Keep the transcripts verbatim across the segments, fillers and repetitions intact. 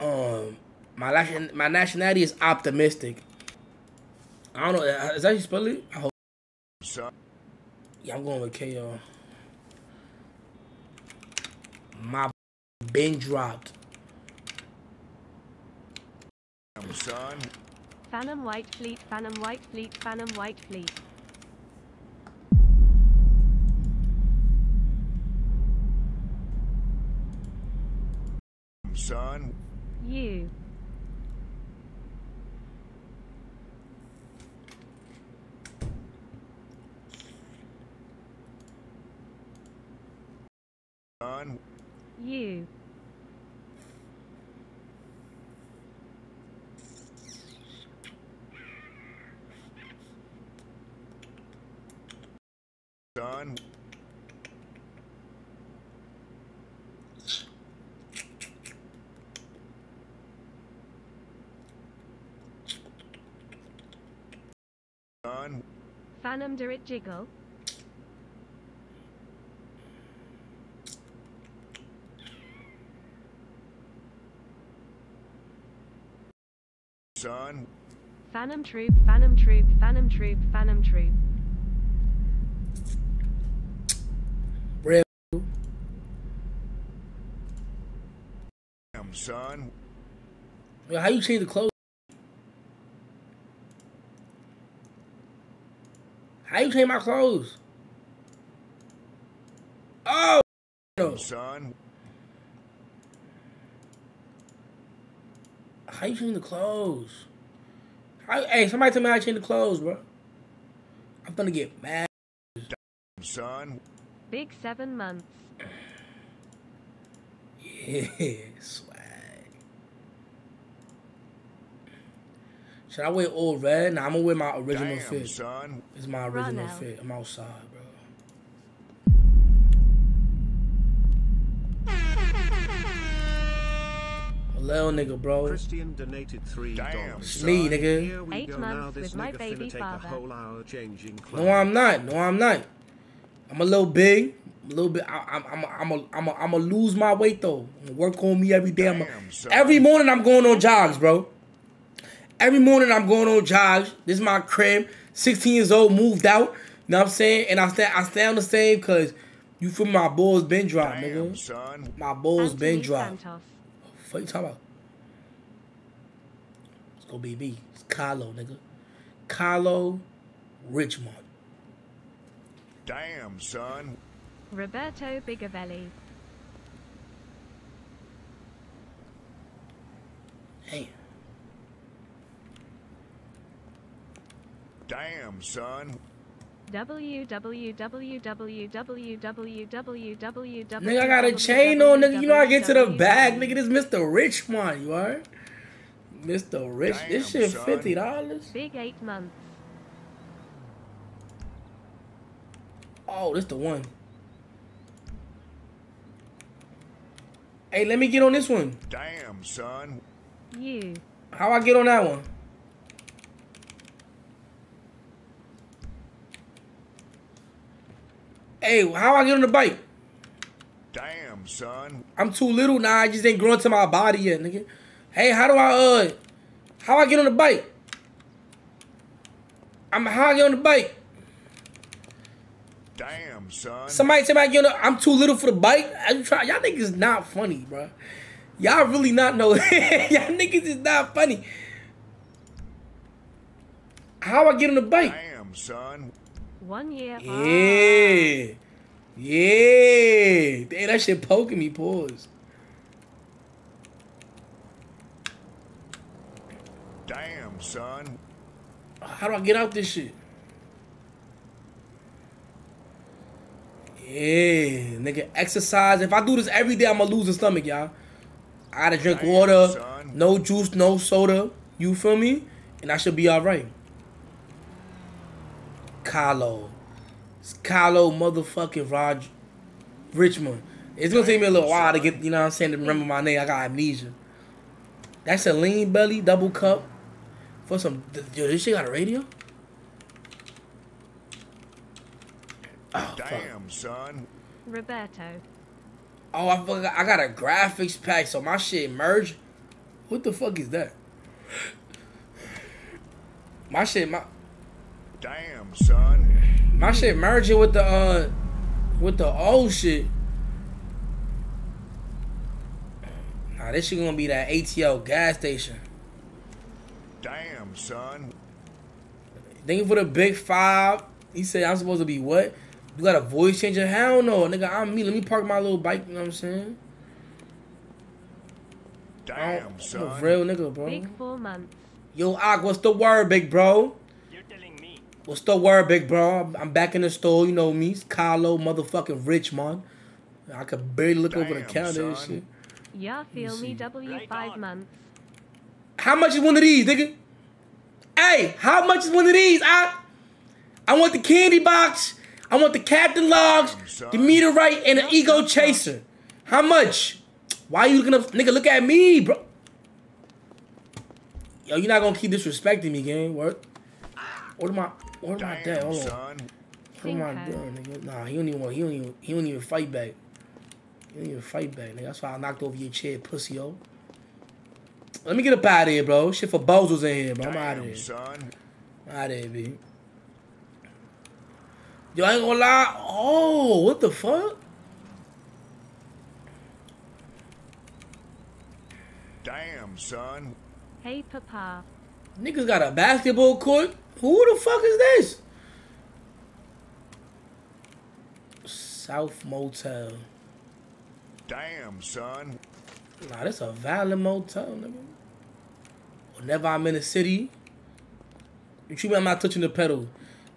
Um, my nation, my nationality is optimistic. I don't know. Is that how you spell it? I hope. Sorry. Yeah, I'm going with K O. My been dropped. I'm sorry. Fanum White Fleet, Fanum White Fleet, Fanum White Fleet. Son. You. Son. You. Son. Fanum, do it jiggle. Son. Fanum troop, Fanum troop, Fanum troop, Fanum troop. Real. Damn, son. Yo, how you change the clothes? How you change my clothes? Oh, no. Son. How you change the clothes? How, hey, somebody tell me how to change the clothes, bro. I'm gonna get mad. Son. Big seven months. Yeah, swag. Should I wear all red? Nah, I'm gonna wear my original Damn, fit. Son. It's my original Run fit. Out. I'm outside, bro. Little nigga, bro. Christian donated three dollars. Me, nigga. Eight months with my baby father. No, I'm not. No, I'm not. I'm a little big. A little bit. I'm. I'm. I'm. I'm. I'm. I'm gonna lose my weight though. I'm gonna work on me every day. Damn, I'm a, every morning I'm going on jogs, bro. Every morning I'm going on jogs. This is my crib. sixteen years old, moved out. You know what I'm saying? And I stay, I stay on the same because you feel my balls been dropped, nigga. Son. My balls Anthony been dropped. What the fuck you talking about? It's going to be me. It's Kylo, nigga. Kylo Richmond. Damn, son. Roberto Bigavelli. Damn. Damn, son. W W W W W W W W W Nigga, I got a chain on, nigga. You know I get to the bag, nigga. This Mister Richmond, you are. Mister Rich. This shit fifty dollars. Big eight months. Oh, this the one. Hey, let me get on this one. Damn, son. You. How I get on that one? Hey, how I get on the bike? Damn, son. I'm too little now. Nah, I just ain't growing to my body yet, nigga. Hey, how do I, uh, how I get on the bike? I'm, how I get on the bike? Damn, son. Somebody tell me I get on the, I'm too little for the bike? Y'all niggas not funny, bro. Y'all really not know. Y'all niggas is not funny. How I get on the bike? Damn, son. One year. Yeah. Oh. Yeah. Damn, that shit poking me. Pause. Damn, son. How do I get out this shit? Yeah. Nigga, exercise. If I do this every day, I'm going to lose a stomach, y'all. I got to drink Damn, water. Son. No juice, no soda. You feel me? And I should be all right. Kylo. It's Kylo motherfucking Rod Richmond. It's gonna take me a little while to get, you know what I'm saying, to remember my name. I got amnesia. That's a lean belly, double cup. For some, yo, this shit got a radio? Oh, damn, fuck. Son. Roberto. Oh, I, I got a graphics pack, so my shit merged. What the fuck is that? My shit, my damn son. My shit merging with the uh, with the old shit. Nah, this shit gonna be that A T L gas station. Damn son. Thank you for the big five. He said I'm supposed to be what? You got a voice changer? Hell no, nigga. I'm me. Let me park my little bike. You know what I'm saying? Damn son. I'm a real nigga, bro. Big four months. Yo, Ak, what's the word, big bro? You're telling me. What's the word, big bro? I'm back in the store. You know me. It's Kylo motherfucking Richmond. I could barely look Damn, over the counter son. and shit. Yeah, feel me. W five right months. How much is one of these, nigga? Hey, how much is one of these, Ak? I want the candy box. I want the Captain Logs, Damn, the meteorite, and an ego chaser. How much? Why are you looking up? Nigga, look at me, bro. Yo, you're not gonna keep disrespecting me, gang. What? What am I? What am I doing? Hold on. What am I doing, nigga? Nah, he don't even want. He don't even. He don't even fight back. He don't even fight back, nigga. That's why I knocked over your chair, pussy, yo. Let me get up out of here, bro. Shit for bozos in here, bro. I'm out of here. Son. I'm out of here, B. Yo, I ain't gonna lie. Oh, what the fuck? Damn, son. Hey, Papa. Niggas got a basketball court? Who the fuck is this? South Motel. Damn, son. Nah, this a Valley Motel, nigga. Whenever I'm in the city, you treat me I'm not touching the pedal.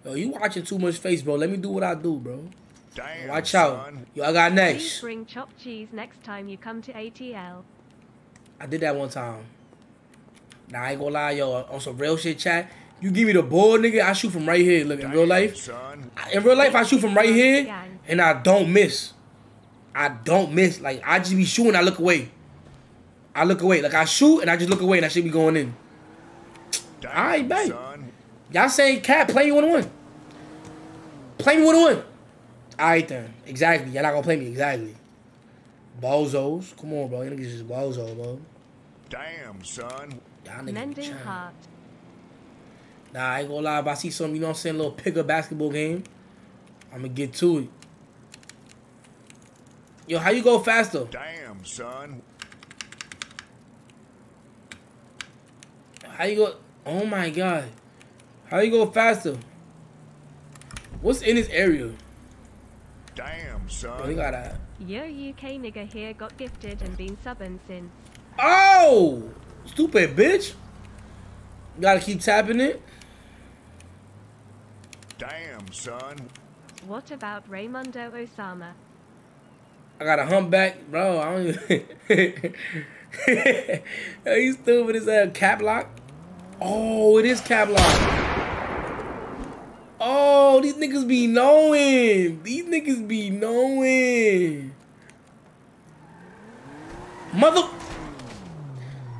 Yo, you watching too much face, bro. Let me do what I do, bro. Damn, Watch son. out. Yo, I got next. Please bring chopped cheese next time you come to A T L. I did that one time. Nah, I ain't gonna lie, yo. On some real shit, chat. You give me the ball, nigga. I shoot from right here. Look, in Damn, real life, son. in real life, I shoot from right here, and I don't miss. I don't miss. Like I just be shooting, I look away. I look away. Like I shoot, and I just look away, and I should be going in. Damn, All right, babe. Y'all say, Cat, play me one on one. Play me one on one. All right then, exactly. Y'all not gonna play me exactly. Bozos, come on, bro. You niggas just bozo, bro. Damn, son. Y'all niggas heart. Nah, I ain't gonna lie. If I see some, you know what I'm saying, little pickup basketball game, I'm gonna get to it. Yo, how you go faster? Damn, son. How you go? Oh my god. How you go faster? What's in this area? Damn, son. We got a. Your U K nigga here got gifted and been subbing since. Oh! Stupid bitch. Gotta keep tapping it. Damn, son. What about Raimondo Osama? I got a humpback, bro. I don't even. Yo, you stupid as a cap lock. Oh, it is cap lock. Oh, these niggas be knowing. These niggas be knowing. Mother.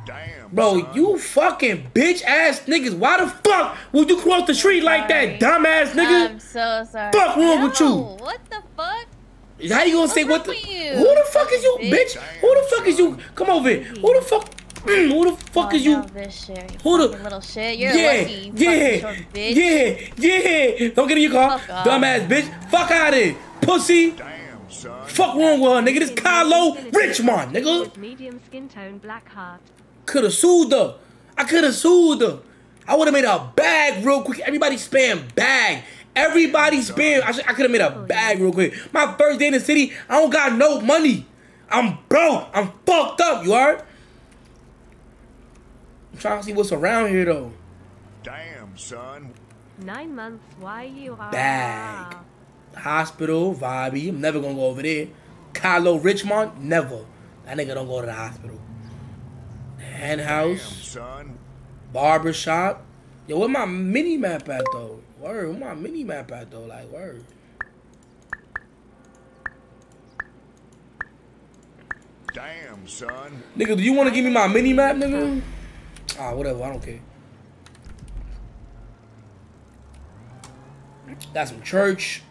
Damn. Bro, son. You fucking bitch ass niggas. Why the fuck would you cross the street like sorry. that, dumb ass nigga? I'm so sorry. Fuck wrong no, with you? What the fuck? How you gonna What's say what the? You? Who the fuck is you, bitch? Damn, who the fuck son. is you? Come over here. Who the fuck? Mm, who the fuck oh, is you? No, this shit. Who the little shit? You're yeah, lucky, you yeah, fucking short bitch. Yeah, yeah. Don't get in your car, dumbass bitch. Fuck out of here, pussy. Damn, son. Fuck wrong with her, nigga. This Kylo Richmond, nigga. Medium skin tone, black heart. Coulda sued her. I coulda sued her. I woulda made a bag real quick. Everybody spam bag. Everybody spam. I, I coulda made a bag real quick. My first day in the city, I don't got no money. I'm broke. I'm fucked up. You alright? I'm trying to see what's around here though. Damn, son. Nine months. Why you are bag hospital vibey? I'm never gonna go over there. Kylo Richmond, never. That nigga don't go to the hospital. Hen house, son. Barber shop. Yo, where my mini map at though? Word, where my mini map at though? Like word. Damn, son. Nigga, do you want to give me my mini map, nigga? Ah, whatever, I don't care. Got some church.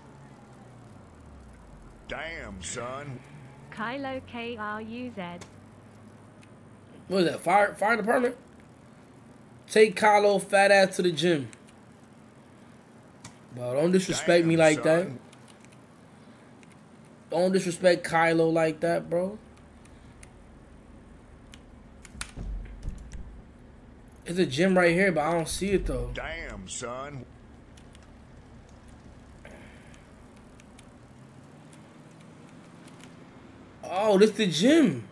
Damn, son. Kylo K R U Z. What is that? Fire fire department? Take Carlo fat ass to the gym. Bro, don't disrespect Damn, me like son. that. Don't disrespect Kylo like that, bro. There's a gym right here, but I don't see it though. Damn, son. Oh, this the gym.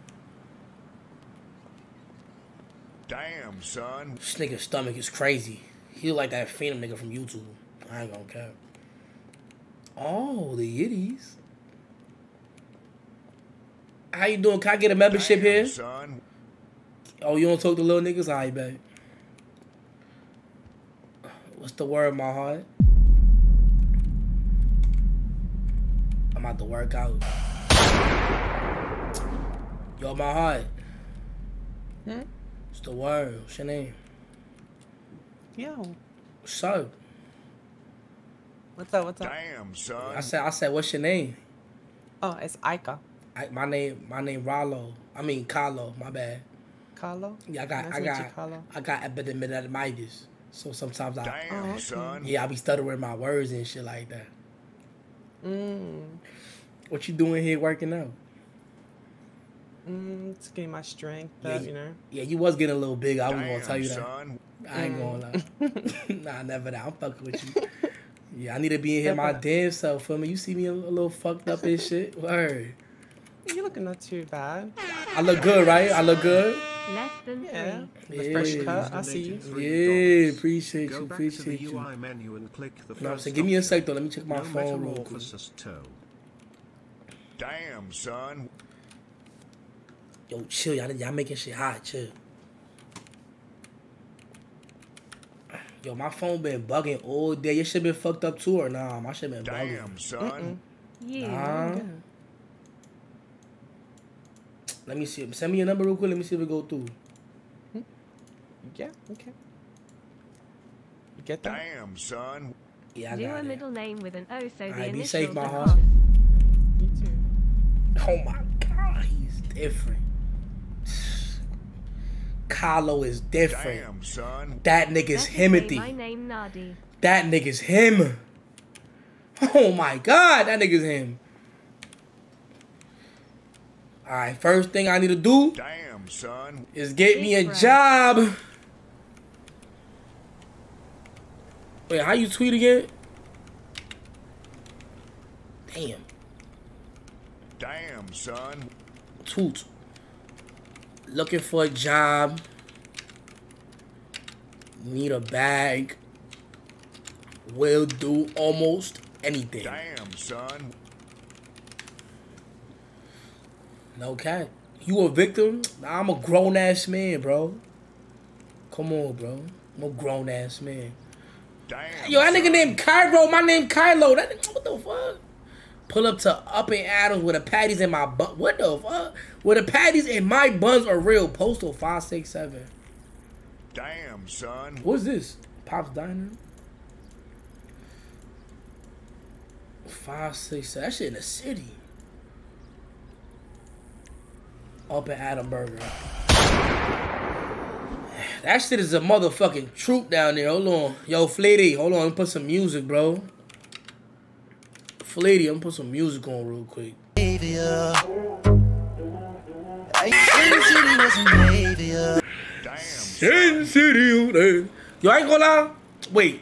Damn, son. This nigga's stomach is crazy. He look like that Fanum nigga from YouTube. I ain't gonna cap. Oh, the Yiddies. How you doing? Can I get a membership Damn, here? Son. Oh, you don't talk to little niggas? All right, babe. What's the word, my heart? I'm about to work out. Yo, my heart. Hmm? What's the word? What's your name? Yo. What's up? What's up? What's up? Damn, son. I said, I said, what's your name? Oh, it's Aika. I, my name, my name, Rollo. I mean, Carlo. My bad. Carlo. Yeah, I got, nice I got, you, I got epididymitis. So sometimes I, Damn, oh, okay. son. yeah, I be stuttering my words and shit like that. Mm. What you doing here working out? Mm, it's getting my strength up, yeah, you know. Yeah, you was getting a little big. I was Damn, gonna tell you that. Son. I ain't mm. gonna lie. Nah, never that. I'm fucking with you. Yeah, I need to be in here my damn self for me. You see me a little fucked up and shit. Word. You're looking not too bad. I look good, right? I look good. Less than yeah. three. The yeah. fresh cut. I see you. Yeah, appreciate Go you. Appreciate you. U I menu and click the no, I'm saying, give me a sec though. Let me check my no phone real quick. Damn, son. Yo, chill. Y'all, y'all making shit hot. Chill. Yo, my phone been bugging all day. Your shit been fucked up too, or nah? My shit been Damn, bugging. Damn, son. Mm-mm. Yeah. Nah. Let me see. Send me your number real quick. Let me see if it go through. Yeah. Okay. You get that? Damn, son. Yeah, I Do got a middle name with an O, so all the right, initial. Be safe, my heart. You too. Oh my God, he's different. Carlo is different. Damn, son. That nigga's Himothy. My name Nadi. That nigga's him. Oh my God, that nigga's him. All right, first thing I need to do Damn, son. is get Big me a breath. job. Wait, how you tweet again? Damn. Damn, son. Toot. Looking for a job. Need a bag. Will do almost anything. Damn, son. No cat. You a victim? Nah, I'm a grown ass man, bro. Come on, bro. I'm a grown ass man. Damn. Yo, that nigga named Cairo. My name Kylo. That nigga, what the fuck? Pull up to Up and Adam with the patties in my butt. What the fuck? With the patties in my buns are real. Postal five six seven. Damn, son. What's this? Pop's Diner. Five six seven. That shit in the city. Up and Adam burger. That shit is a motherfucking troop down there. Hold on. Yo, Fleety, hold on. Let me put some music, bro. Fleety, I'm gonna put some music on real quick. Damn. Yo, I ain't gonna lie. Wait.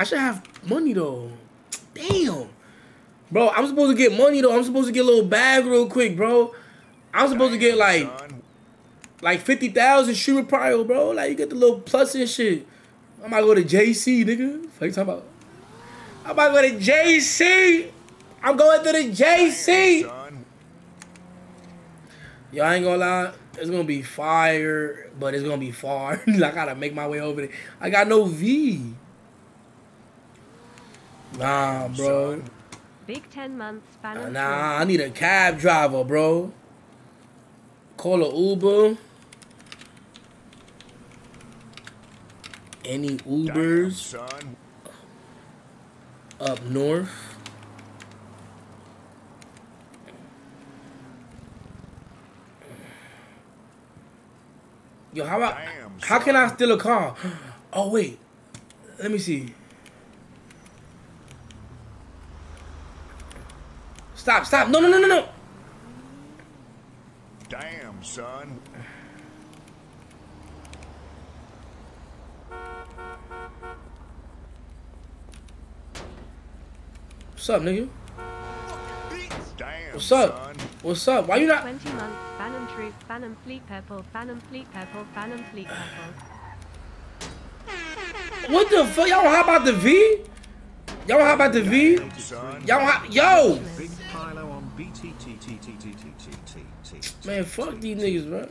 I should have money though. Damn. Bro, I'm supposed to get money though. I'm supposed to get a little bag real quick, bro. I'm supposed Damn, to get like, son. like fifty thousand streamer prior, bro. Like you get the little plus and shit. I might go to J C, nigga. Fuck you talking about? I might go to J C. I'm going to the J C. Damn, yo, I ain't gonna lie. It's gonna be fire, but it's gonna be far. I gotta make my way over there. I got no V. Nah, bro. Big ten months. Nah, nah, I need a cab driver, bro. Call a Uber. Any Ubers Damn, up north? Yo, how I, how can I steal a car? Oh wait, let me see. Stop! Stop! No! No! No! No! No! Damn, son. What's up, nigga? Damn, what's up? Son. What's up? Why you not? Twenty months. Fanum truth. Fanum fleet purple. Fanum fleet purple. Fanum fleet purple. What the fuck? Y'all don't hop out the V? Y'all hop out the V? Y'all hop? Yo! Man, fuck these niggas, bro.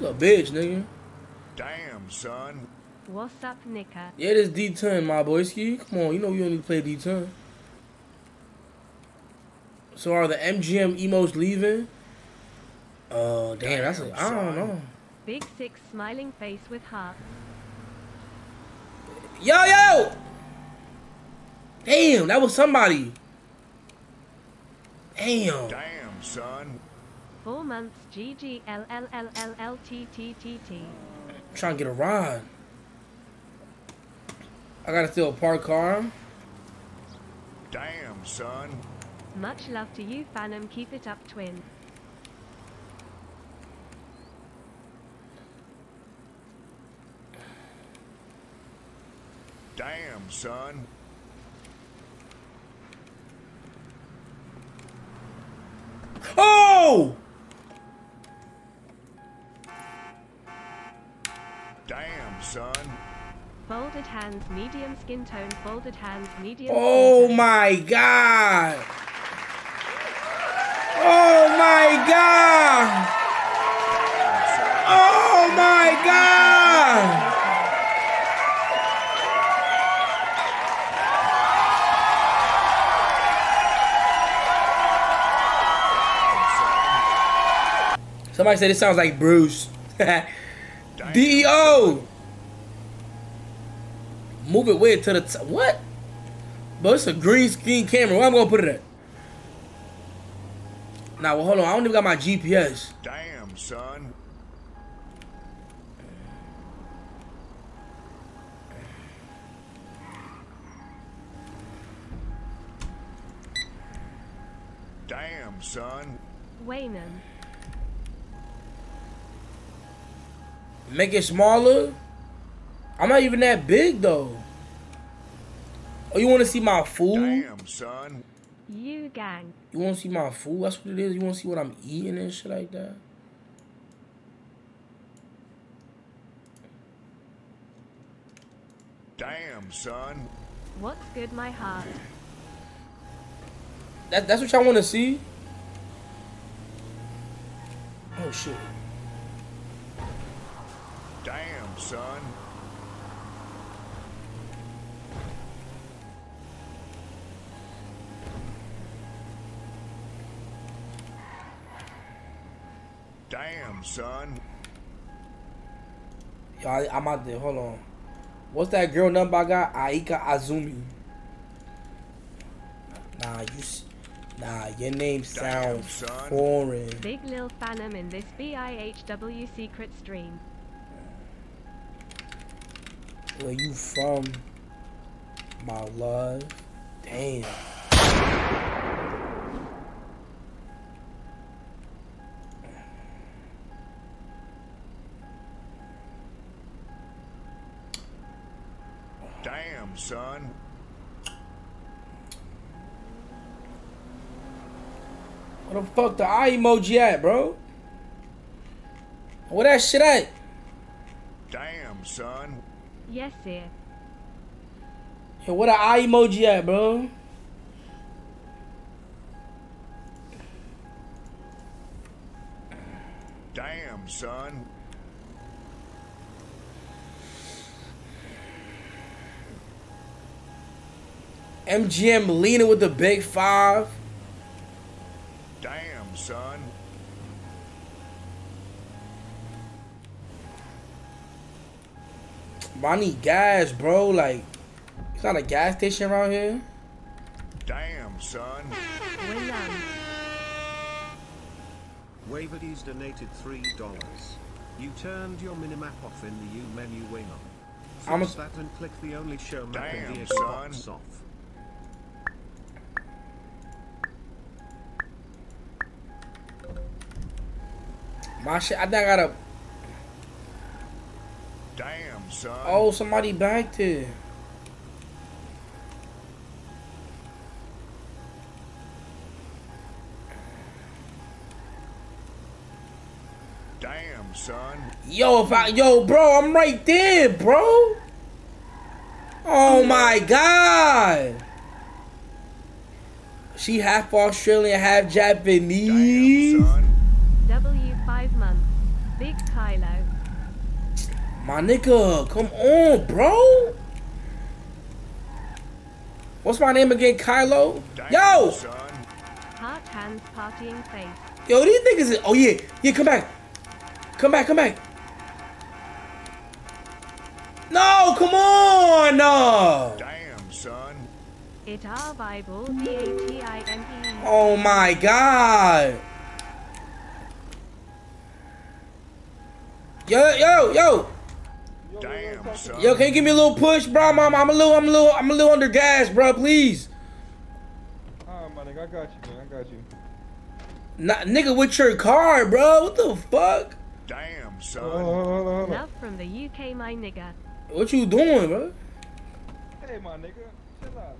You a bitch, nigga. Damn, son. What's up, nigga? Yeah, this D ten, my boyski. Come on, you know you only play D ten. So are the M G M emotes leaving? Oh, uh, damn, that's a, I don't know. Big six smiling face with heart. Yo, yo! Damn, that was somebody. Damn. Damn, son. Four months, G G L L L L T T T T. Trying to get a ride. I gotta steal a parked car. Damn, son. Much love to you, Fanum. Keep it up, twin. Damn, son. Oh! Damn, son. Folded hands, medium skin tone, folded hands, medium oh skin tone. My God! Oh my God! Oh my God! Somebody said it sounds like Bruce. D E O! Move it way to the top. What? But it's a green screen camera. Where am I gonna put it at? Nah, well, hold on. I don't even got my G P S. Damn, son. Damn, son. Wayman. Make it smaller. I'm not even that big though. Oh, you want to see my food? Damn, son. You gang. You want to see my food? That's what it is. You want to see what I'm eating and shit like that. Damn, son. What's good, my heart? That that's what y'all want to see. Oh shit. Damn, son. Damn, son. Yo, I, I'm out there. Hold on. What's that girl number I got? Aika Azumi. Nah, you. Nah, your name sounds damn, foreign. Big Lil Fanum in this B I H W secret stream. Where you from, my love? Damn. Damn, son. Where the fuck the eye emoji at, bro? Where that shit at? Damn, son. Yes, sir. Yo, what an eye emoji at, bro? Damn, son. M G M leaning with the big five. Damn, son. I need gas, bro. Like, it's not a gas station around here. Damn, son. Waverdy's donated three dollars. You turned your minimap off in the U menu wing on. Fix that and click the only show map in the Xbox off. My shit, I think I gotta. Damn, son. Oh, somebody back there. Damn, son. Yo, if I, yo, bro, I'm right there, bro. Oh my God. She half Australian, half Japanese. Damn, son. W five month, big Kylo. My nigga, come on, bro. What's my name again, Kylo? Damn, yo. Son. Heart hands partying face. Yo, these niggas. Oh yeah, yeah, come back. Come back, come back. No, come on, no. Damn, son. It's our Bible, D A T I M E. Oh my God. Yo, yo, yo. Damn, son. Yo, can you give me a little push, bro? I'm, I'm a little, I'm a little, I'm a little under gas, bro. Please. Alright, my nigga, I got you, man. I got you. Nah, nigga, with your car, bro. What the fuck? Damn, son. Oh, hold on, hold on. Love from the U K, my nigga. What you doing, bro? Hey, my nigga. Chill out.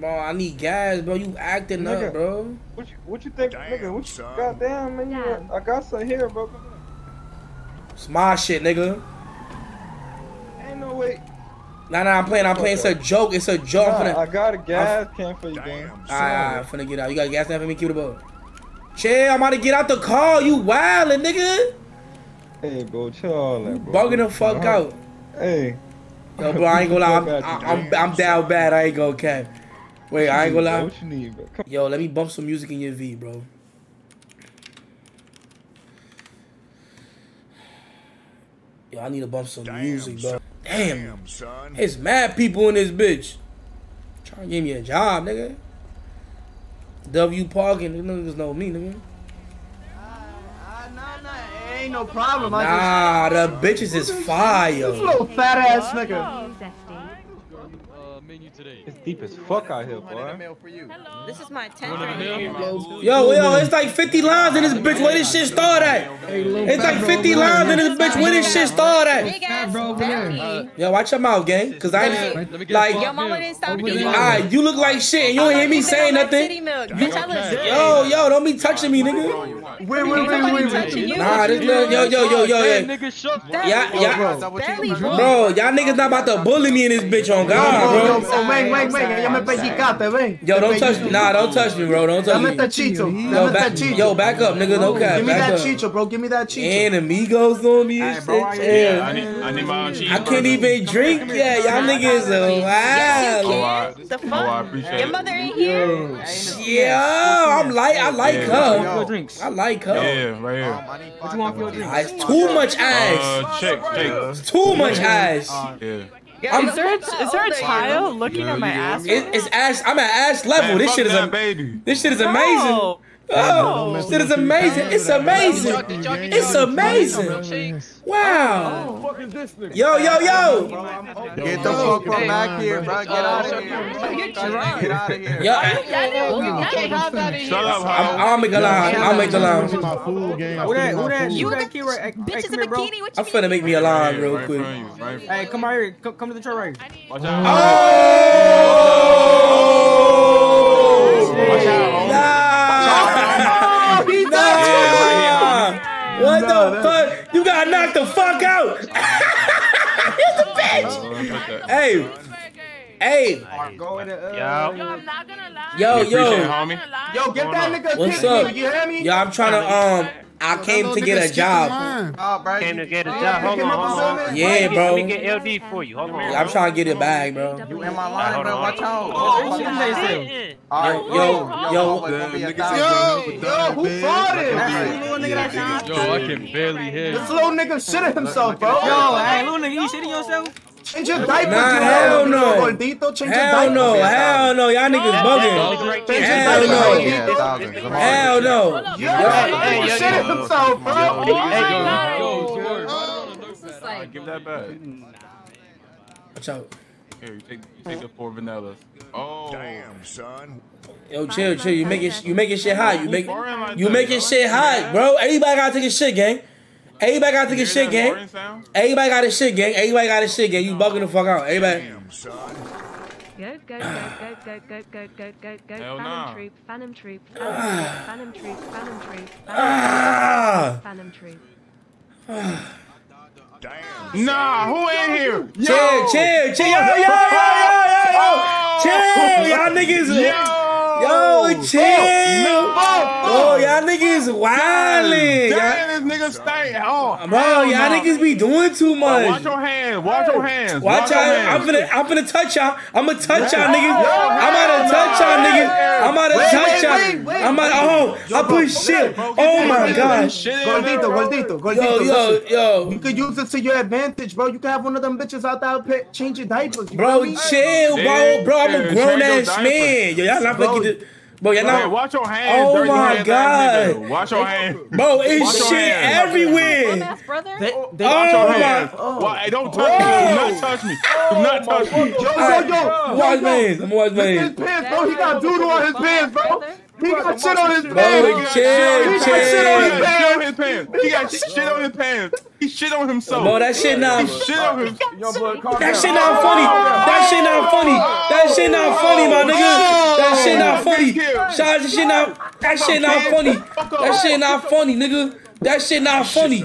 Bro, I need gas, bro. You acting nigga, up, bro. What you, what you think, damn, nigga? What you, son. Goddamn, man. Damn. I got some here, bro. Come on. It's my shit, nigga. Ain't no way. Nah, nah, I'm playing. I'm playing. It's a joke. It's a joke. Nah, finna, I got a gas can for you, damn. All right, I'm finna get out. You got a gas can for me? Cue the ball. Chill, I'm about to get out the car. You wildin', nigga. Hey, bro, chill all that, bro. Bugging the fuck uh-huh. out. Hey. Yo, bro, I ain't gonna lie. I'm, I'm, I'm, I'm down bad. I ain't gonna cap. Wait, I ain't gonna lie. What you need, bro? Yo, let me bump some music in your V, bro. Yo, I need to bump some damn, music, bro. Son. Damn. Damn, son. It's mad people in this bitch. Trying to give me a job, nigga. W parking, these niggas know me, nigga. Uh, uh, nah, nah, it ain't no problem. I nah, just, the bitches is fire. This little fat ass nigga. It's deep as fuck out here, boy. This is my tenth. Yo, yo, it's like fifty lines in this bitch. Where this shit start at? It's like fifty lines in this bitch. Where this shit start at? Yo, watch your mouth, gang. Cause I ain't like, alright, you look like shit and you don't hear me saying nothing. Yo, yo, don't be touching me, nigga. Wait, wait, wait, wait, wait. Nah, this little, yo, yo, yo, yo, yeah, bro, y'all niggas not about to bully me in this bitch on God, bro. Oh, wait, wait, wait. Yo me pellizcaste, ven. Yo, don't touch me. Nah, don't touch me, bro. Don't touch me. Dame that chicho. Dame that chicho. Yo, back up, nigga. No cap. Give me that chicho, bro. Give me that chicho. And amigos on these shit. Yeah, I need, I need my own cheese. I can't even drink yet. Y'all niggas are wild. The fuck? Oh, I appreciate it. Your mother ain't here. Yeah, I'm like, I like her. I like her. Yeah, right here. What you want for your drinks? Too much ass. Check, check. Too much ass. Yeah. Yeah, is, there a, is there a child looking yeah, at my yeah. ass? It, it's ass. I'm at ass level. Man, this shit is a baby. This shit is amazing. No. Oh, no. Shit is amazing. It's amazing. It's amazing. Wow. What the fuck is this nigga? Yo, yo, yo. Get the fuck from back here, bro. Get out of here. Get out of here. Yo, shut up, Howard. I'll make the line. I'll make the line. Who that? Who that? You that kid right? Bitch is a bikini. I'm finna make me a line real quick. Hey, come out here. Come to the truck right here. Watch out. Oh! Watch out. Nah. What no, the fuck? Is... You got knocked the fuck out. He's a bitch. Hey, hey. Yo, yo, yo, get that nigga. What's up? You hear me? Yo, I'm trying to um. I came to get a job. Came to get a job. Hold on, hold on. Yeah, bro. Let me get L D for you. Hold on. I'm trying to get it back, bro. You in my line, bro. Watch out. Oh, yo, yo, yo, yo, who fought it? Yo, I can barely hear. This little nigga shitting himself, bro. Yo, hey, little nigga, you shitting yourself? Change your diaper, nah, you hell no. Gordito, change hell your diaper. No. Hell no. Y'all niggas bugging. Hell no. Hell no. Y'all shit himself, bro. Oh, my God. Give that back. Watch out. Here, you take, you take the four vanillas. Oh, damn, son. Yo, chill, chill. You making, you making shit hot. You make, you making shit hot, bro. Everybody gotta take a shit, gang. Everybody gotta take a shit, gang. Everybody got a shit, gang. Everybody got a shit, gang. You bugging the fuck out, everybody. Damn, son. Go, go, go, go, go, go, go, go, go. Fanum troop, Fanum troop, Fanum troop, Fanum troop, Fanum troop, Fanum troop. Damn. Nah, who in here? Yo. Chill, chill, chill, yo, yo, yo, yo, yo, yo. Oh. Chill, y'all niggas. Yo, yo chill. Oh, no. Oh, y'all niggas wildin'. Damn, this nigga stay. Oh, bro, y'all no. niggas be doing too much. Bro, watch your hands. Watch your hands. Watch, watch your hands. I'm finna, I'm finna touch y'all. I'm gonna touch y'all niggas. I'm outta touch y'all niggas. I'm outta touch y'all. I'm outta home. I put shit. Oh my God. Gordito, Gordito, Gordito. Yo, yo, yo. You could use it to your advantage, bro. You could have one of them bitches out there changing diapers. You bro, chill, bro. Bro, I'm a grown ass man. Yo, y'all not fucking this. Bro, y'all not. Watch your hands. Oh my God. Watch your hands. Bro, it's shit everywhere. Oh my. Why? Don't touch me. Do not touch me. Do not touch me. Yo, yo, yo. Watch man. I'm watch man. His pants, bro. He got doodle on his pants, bro. He got shit on his pants. He got shit on his pants. He got shit on his pants. He shit on himself. No, that shit not. He shit on himself. That shit not funny. That shit not funny. That shit not funny, my nigga. That shit not funny. Shots, that shit not. That shit not funny. That shit not funny, nigga. That shit not funny.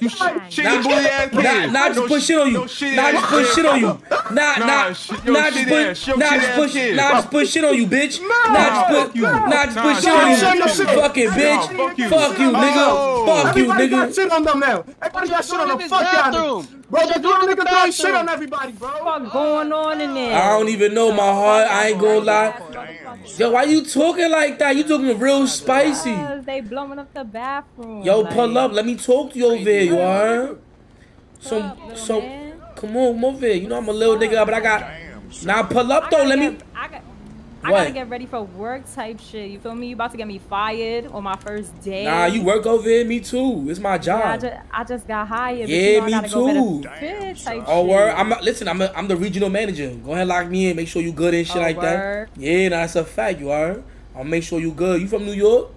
You shit your booty ass kid. Nah, just put shit on you. Nah, just put shit on you. Nah, nah, nah, just put, nah, just put, nah, just put shit on you, bitch. Nah, just put, nah, just put shit on you, fucking bitch. Fuck you, nigga. Fuck you, nigga. Everybody got shit on them now. Everybody got shit on them. Fuck y'all. Bro, they're doing nigga throwing shit on everybody, bro. What's going on in there? I don't even know, my heart. I ain't gonna lie. Yo, why you talking like that? You talking real spicy. They blowing up the bathroom. Yo, pull up. Let me talk to you. Over here, you are. So, so, come on, come over here. You know I'm a little nigga, but I got. Now nah, pull up though. Let me. I got. I gotta get ready for work type shit. You feel me? You about to get me fired on my first day? Nah, you work over here. Me too. It's my job. Yeah, I, just, I just got hired. Yeah, me too. Oh, word. I'm not, listen. I'm a, I'm the regional manager. Go ahead, lock me in. Make sure you good and shit oh, like work. that. Yeah, that's nah, a fact. You are. I'll make sure you good. You from New York?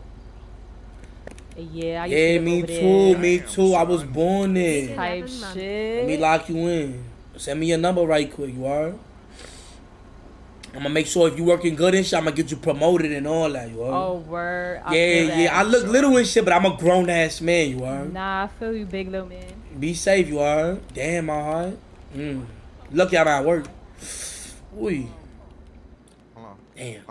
Yeah, I used yeah, to me too, there. me too. I was born there. Type shit. Let me lock you in. Send me your number right quick, you are. I'm gonna make sure if you working good and shit, I'm gonna get you promoted and all that, you are. Oh, word. I yeah, yeah. I look little and shit, but I'm a grown ass man, you are. Nah, I feel you, big little man. Be safe, you are. Damn, my heart. Mm. Lucky I'm at work. Ooh. Damn.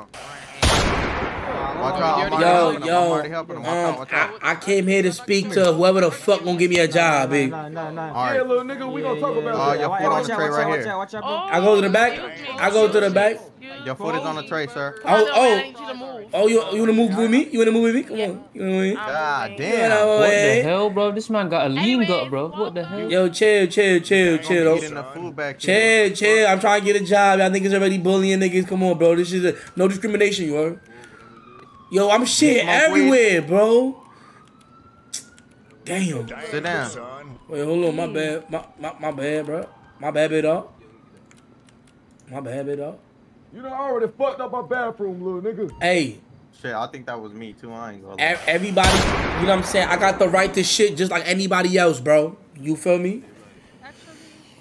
Yo, yo, um, I, I came here to speak to whoever the fuck gonna give me a job, big. Nah, nah, nah, nah. All right. Yeah, little nigga, we gonna talk about it. Uh, your foot on the tray right here. I go to the back. I go to the back. Your foot is on the tray, sir. Oh, oh, oh, you, you wanna move with me? You wanna move with me? Come on. You know what I mean? God damn. What the hell, bro? This man got a lean gut, bro. What the hell? Yo, chill, chill, chill, chill. Chill, chill. I'm trying to get a job. Y'all niggas already bullying niggas. Come on, bro. This is a, no discrimination, you heard? Yo, I'm shit everywhere, bro. Damn. Sit down. Wait, hold on. My bad. My, my, my bad, bro. My bad, bit up. My bad, bit up. You done already fucked up my bathroom, little nigga. Hey. Shit, I think that was me, too. I ain't gonna lie. Everybody, you know what I'm saying? I got the right to shit just like anybody else, bro. You feel me? Actually.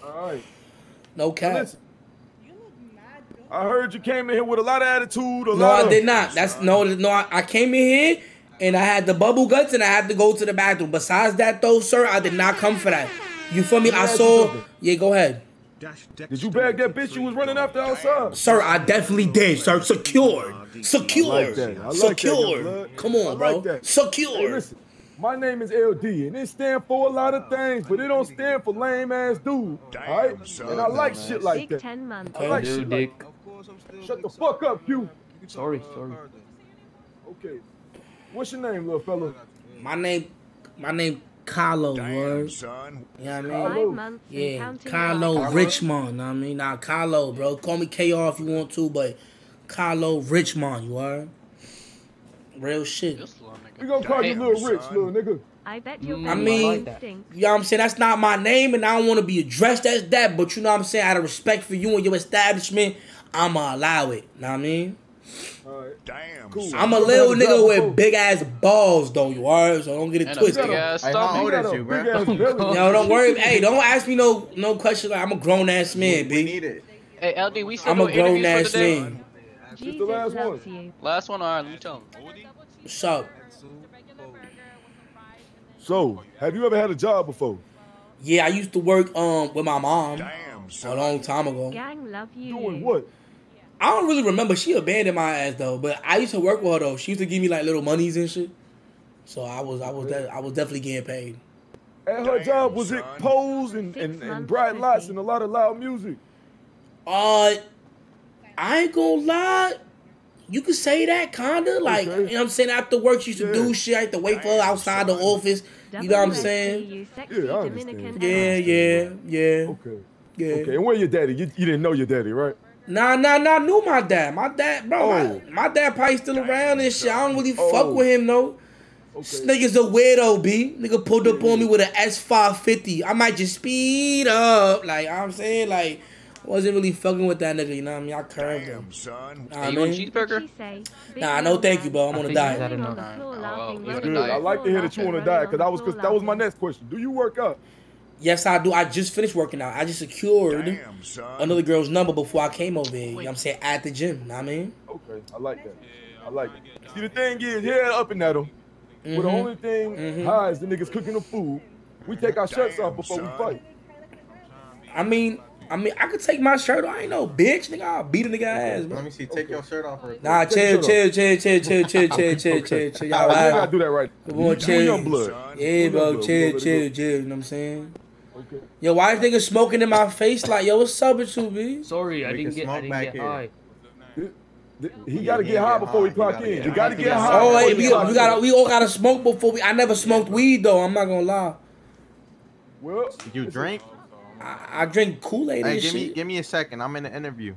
All right. No cap. I heard you came in here with a lot of attitude. A no, lot I did not. That's no, no. I, I came in here and I had the bubble guts and I had to go to the bathroom. Besides that, though, sir, I did not come for that. You feel me? I saw. Yeah, go ahead. Did you bag that bitch you was running after outside? Sir, I definitely did, sir. Secured, secured, like secured. Like come on, bro. Like secured. Hey, my name is L D, and it stands for a lot of things, but it don't stand for lame ass dude. All right, and I like shit like that. I like shit like that. Shut the fuck up, you. Sorry, sorry. Okay. What's your name, little fella? My name, my name, Carlo, word. Son. You know what I mean? Yeah, Kylo Richmond, know what I mean? Nah, Carlo, bro. Call me K R if you want to, but Kylo Richmond, you are. Real shit. We gonna call you Lil Rich, little nigga. I bet you. I mean, like you know what I'm saying? That's not my name, and I don't want to be addressed as that, but you know what I'm saying? Out of respect for you and your establishment, I'ma allow it. Know what I mean? All right. Damn. Cool. I'm a little nigga with big ass balls, though. You are, so don't get it twisted. Hey, how old is you, bro? Yo, don't worry. Hey, don't ask me no no question. Like, I'm a grown ass man, we, we need it. Hey, L D, we still I'm a grown ass man. It's the last one. Last one, all right. Let me tell him. What's up? So, have you ever had a job before? Yeah, I used to work um with my mom Damn, a long time ago. Gang love you. Doing what? I don't really remember. She abandoned my ass though, but I used to work with her though. She used to give me like little monies and shit. So I was I was I was definitely getting paid. At her Damn, job was son. It pose and, and, and bright lights and a lot of loud music? Uh I ain't gonna lie. You could say that, kinda. Like, okay. You know what I'm saying? After work, she used to yeah. do shit. I had to wait for her outside the office. You know what I'm saying? Yeah, I understand. Yeah, yeah, yeah. Okay. Yeah. Okay, and where your daddy? You, you didn't know your daddy, right? Nah, nah, nah. I knew my dad. My dad, bro. Oh. My, my dad probably still around and shit. I don't really oh. fuck with him, though. Okay. This nigga's a weirdo, B. Nigga pulled up yeah. on me with an S five fifty. I might just speed up. Like, you know what I'm saying? Like... Wasn't really fucking with that nigga, you know what I mean? I curved him. Son. Nah, hey, you want a cheeseburger? Nah, no thank you, bro. I'm on a diet. On on right. oh, well, it's good. Diet. I like to hear that you on a diet, because I was, cause that was my next question. Do you work out? Yes, I do. I just finished working out. I just secured Damn, another girl's number before I came over here. You know what I'm saying? At the gym, you know what I mean? Okay, I like that. Yeah, I like it. See, the thing is, yeah, up and at them. Mm-hmm. But the only thing mm-hmm. high is the niggas cooking the food. We take our shirts Damn, off before son. We fight. I mean... I mean, I could take my shirt off. I ain't no bitch, nigga. I'll beat a nigga ass, bro. Let me see. Take okay. your shirt off. Or nah, chill, chill, chill, chill, chill, chill, chill, chill, chill, chill. Y'all right? Gotta do that right. Come on, chill. We on blood. Yeah, bro. Blood. Chill, chill, chill. You know what I'm saying? Okay. Yo, why is nigga smoking in my face? Like, yo, what's up with you, B? Sorry, I didn't get, I didn't get high. He gotta get high before he clock in. You gotta get high. Oh, hey, we gotta, we all gotta smoke before we. I never smoked weed though. I'm not gonna lie. Well, you drink. I, I drink Kool-Aid and hey, give shit. Me, give me a second. I'm in the interview.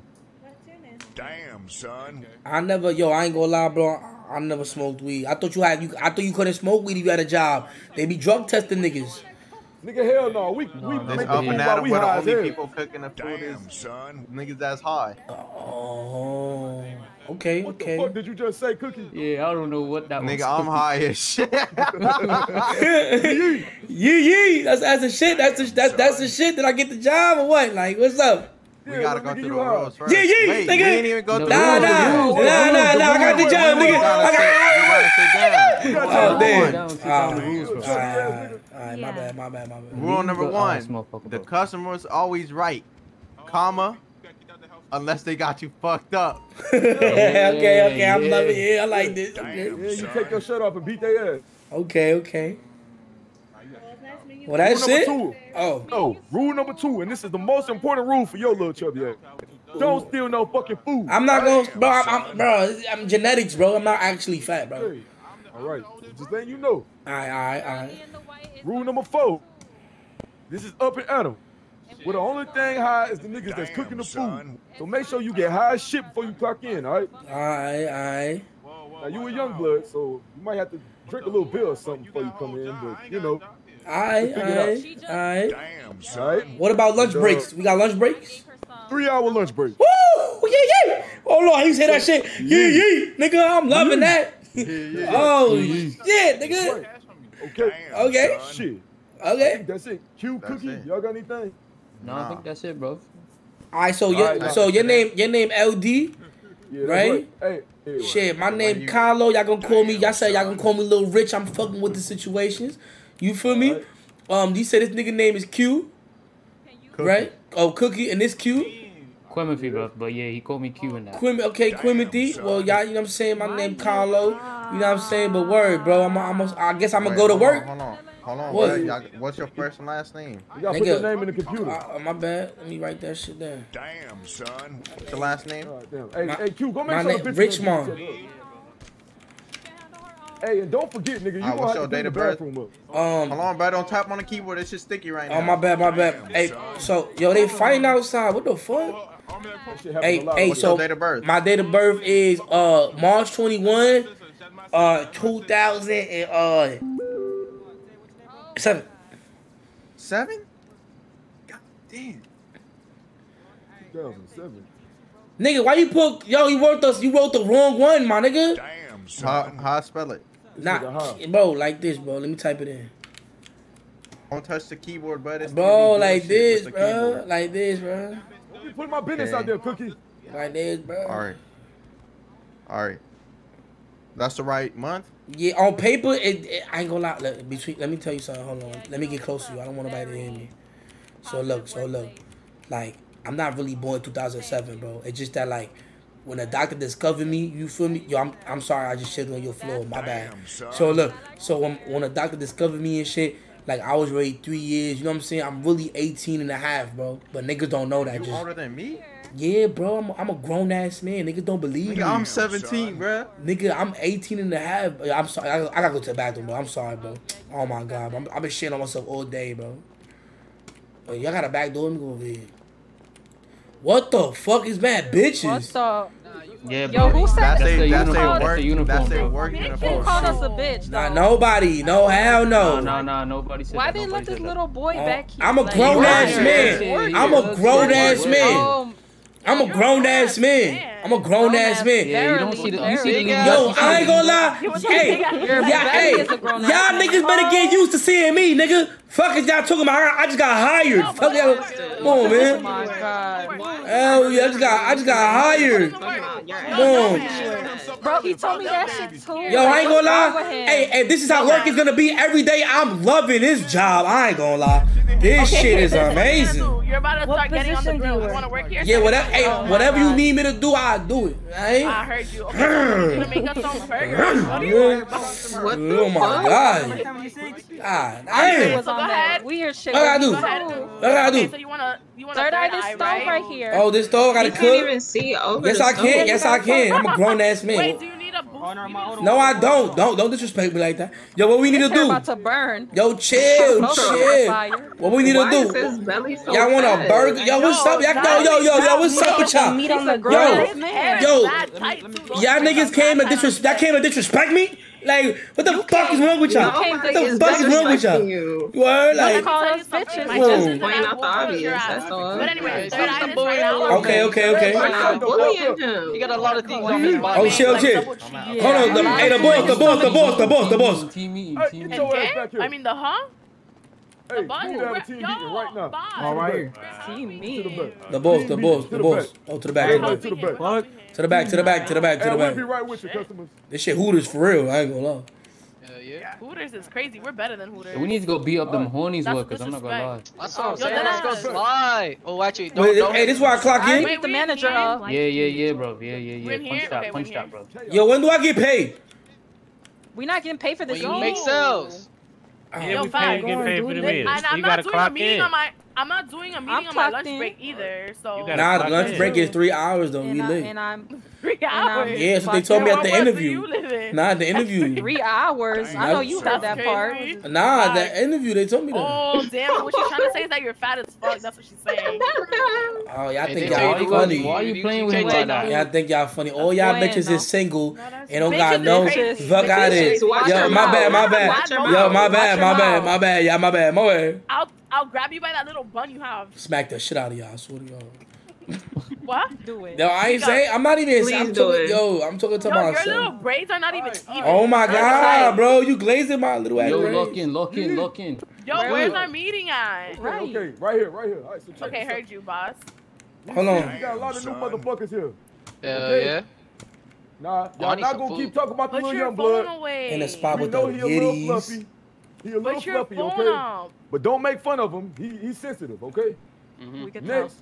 Damn, son. I never, yo, I ain't gonna lie, bro. I, I never smoked weed. I thought you had, you, I thought you couldn't smoke weed if you had a job. They be drug testing niggas. Nigga, hell no. We, no, we make up and out. We the only hell. People cooking the food Damn, is son. Niggas that's high. Oh. Okay, what okay. What the fuck did you just say, Cookie? Yeah, I don't know what that nigga, was. Nigga, I'm high as shit. Yee, yee. That's, that's the shit. That's the, that's, that's the shit that I get the job or what? Like, what's up? We yeah, gotta go through the rules first. Yeah, yeah, Wait, nigga. We ain't even go no, through nah, the rules. Nah, the nah, nah, nah. I got the job, nigga. I got the job. Oh, damn. All right, my bad, my bad, my bad. Rule number one, the customer's always right, comma. Unless they got you fucked up. yeah, okay, okay, I'm yeah. loving it. Yeah, I like this. Okay. Damn, yeah, you take your shirt off and beat their ass. Okay, okay. Well, that's it. Oh, no. Rule number two, and this is the most important rule for your little chubby ass. Don't steal no fucking food. I'm not gonna, bro. I'm, I'm, bro, I'm genetics, bro. I'm not actually fat, bro. Hey, all right, just letting you know. All right, all right, all right. Rule number four. This is up and Adam. Well, the only thing high is the niggas Damn, that's cooking the son. Food. So make sure you get high as shit before you clock in, all right? All right, all right. Now, you a young blood, so you might have to drink a little pill or something before you come in, but, you know. All right, all right, all right. Damn, son. What about lunch breaks? We got lunch breaks? Three-hour lunch break. Woo! Yeah, yeah! Oh, Lord, he said that shit. Yeah, yeah, nigga, I'm loving that. Oh, shit, nigga. Okay. Okay. Shit. Okay. That's it. Q, Cookie, y'all got anything? No, nah. I think that's it, bro. All right, so your, right, so your name, your name L D, yeah, right? Hey, hey, shit, my name Carlo. Y'all gonna call me? Y'all said y'all gonna call me Lil Rich. I'm fucking with the situations. You feel me? Right. Um, you said this nigga name is Q, Cookie. Right? Oh, Cookie, and this Q. Quimothy, bro. But yeah, he called me Q and that. Quim, okay, Quimothy. Well, y'all, you know what I'm saying? My, my name Carlo. You know what I'm saying? But word, bro. I'm, I'm, I'm I guess I'm gonna Wait, go to work. On, hold on. Hold on, what? What's your first and last name? You gotta put your name in the computer. Uh, my bad. Let me write that shit down. Damn, son. What's your last name? Right, hey, my, hey, Q, go make sure the bitch. Richmond. Hey, and don't forget, nigga, you right, gonna have to clean the bathroom up. Um, Hold on, bro. Don't tap on the keyboard. It's just sticky right now. Oh, my bad, my bad. Hey, so, yo, they fighting outside. What the fuck? Hey, hey, what's so, date of birth? My date of birth is uh March twenty-first, uh, two thousand seven. Seven? God damn. two thousand seven. Nigga, why you put, yo, you wrote, the, you wrote the wrong one, my nigga. Damn, son. How, how I spell it? Nah, bro, like this, bro. Let me type it in. Don't touch the keyboard, bro. It's bro, like this, bro. Keyboard. Like this, bro. Put my business okay. out there, Cookie. Like this, bro. All right. All right. That's the right month? Yeah, on paper, it, it, I ain't gonna lie. Look, between, let me tell you something. Hold on. Let me get close to you. I don't want nobody to hear me. So, look, so, look. Like, I'm not really born in two thousand seven, bro. It's just that, like, when a doctor discovered me, you feel me? Yo, I'm, I'm sorry, I just shit on your floor. My bad. So, look, so when, when a doctor discovered me and shit, like, I was already three years. You know what I'm saying? I'm really eighteen and a half, bro. But niggas don't know that. You just, older than me? Yeah, bro. I'm a, I'm a grown-ass man. Niggas don't believe nigga, me. I'm seventeen, bro. Nigga, I'm eighteen and a half. I'm sorry. I, I gotta go to the bathroom, bro. I'm sorry, bro. Oh, my God. Bro. I'm, I've been shitting on myself all day, bro. Y'all got a back door? Let me go over here. What the fuck is bad, bitches? What's up? Yeah, yo, who said that? That's their uniform. That's their work uniform. They called us a bitch, though. Nah, nobody. No, hell no. Nah, nah, nah, nobody said Why that. Why they let this little boy uh, back here? I'm a grown-ass man. I'm a grown-ass man. I'm a grown-ass man. I'm a grown-ass man. Yeah, you don't see the... Yo, I ain't gonna lie. Hey, y'all niggas better get used to seeing me, nigga. Fuck is y'all talking about her? I just got hired. Fuck y'all... Come on, man. Oh my God. Hell yeah, I just got, I just got hired. Come on. Bro, he told me that shit too. Yo, I ain't gonna lie. Hey, hey, this is how work is gonna be every day. I'm loving this job. I ain't gonna lie. This okay. shit is amazing. You're about to start getting on the grill. You want to work here? Yeah, whatever, hey, oh whatever you need me to do, I'll do it. Right? I heard you. Okay. You're going to make us some burgers. What are you worried about? What the oh, my God. God damn. So go ahead. We hear shit. What do I do? What do I do? Okay, so you want to... Third eye, this stove right? right here. Oh, this stove got to cook? You can't even see over Yes, I can. Stove. Yes, I can. I'm a grown-ass man. Wait, do you need a booth? No, I don't. Don't don't disrespect me like that. Yo, what we need to do? About to burn. Yo, chill, chill. What we need Why to do? Y'all want a burger? Yo, what's up? Yo, yo, yo, yo, what's up with y'all? Yo, yo, y'all niggas came to disrespect. Y'all came to disrespect me? Like, what the you fuck is wrong with y'all? What the fuck is wrong with y'all? You are like, just pointing out the obvious. That's all. But anyway, okay, okay, okay. You got a lot of things on his body. Oh shit, oh shit. Hold on, the, hey, the boss, the boss, the boss, the boss, the boss. I mean the huh? The boss, right now. All right. The boss, the boss, the boss. Oh, to the back. To the back. To the back, to the back, to the back, to the back. I'll be right with you, customers. This shit Hooters for real. I ain't gonna lie. Hell yeah. Hooters is crazy. We're better than Hooters. We need to go beat up them Hornies workers. I'm not gonna lie. That's what I'm saying. Let's go slide. Oh, actually, don't. Hey, this is where I clock in. Wait, the manager. Yeah, yeah, yeah, bro. Yeah, yeah, yeah. Punch shot, punch shot, bro. Yo, when do I get paid? We not getting paid for this. You make sales. Yeah, we get paid for the meals. You gotta clock in. I'm not doing a meeting I'm on my lunch in. break either, so... Nah, the lunch in. break is three hours, though. We live. And I'm... Three hours? I'm yeah, so they told me at the interview. Nah, at the interview. Three hours? Dang, I know you heard that part. Nah, like, that interview, they told me that. Oh, damn. What she's trying to say is that you're fat as fuck. That's what she's saying. Oh, y'all think y'all funny. Why are you playing with him like that? Y'all think y'all funny. All y'all bitches is single and don't got no... Fuck out of it. Yo, my bad, my bad. Yo, my bad, my bad, my bad. Yeah, my bad, my bad. I'll grab you by that little bun you have. Smack the shit out of y'all. I swear to y'all. What? Do it. No, I ain't saying. I'm not even. Please I'm do talking, it. Yo, I'm talking to yo, myself. Your little braids are not even even. Oh my God, bro. You glazing my little ass. Yo, lock in, lock in, lock in. Yo, where where's our meeting at? Okay, right. okay, right here, right here. All right, so check okay, heard you, boss. Hold on. We got a lot of new motherfuckers here. Hell uh, okay. yeah. Nah, y'all not gonna food. keep talking about the Put little young blood. Away. In the spot with the Yiddies. He a little fluffy, okay? Up. But don't make fun of him. He he's sensitive, okay? Mm-hmm. We can Next,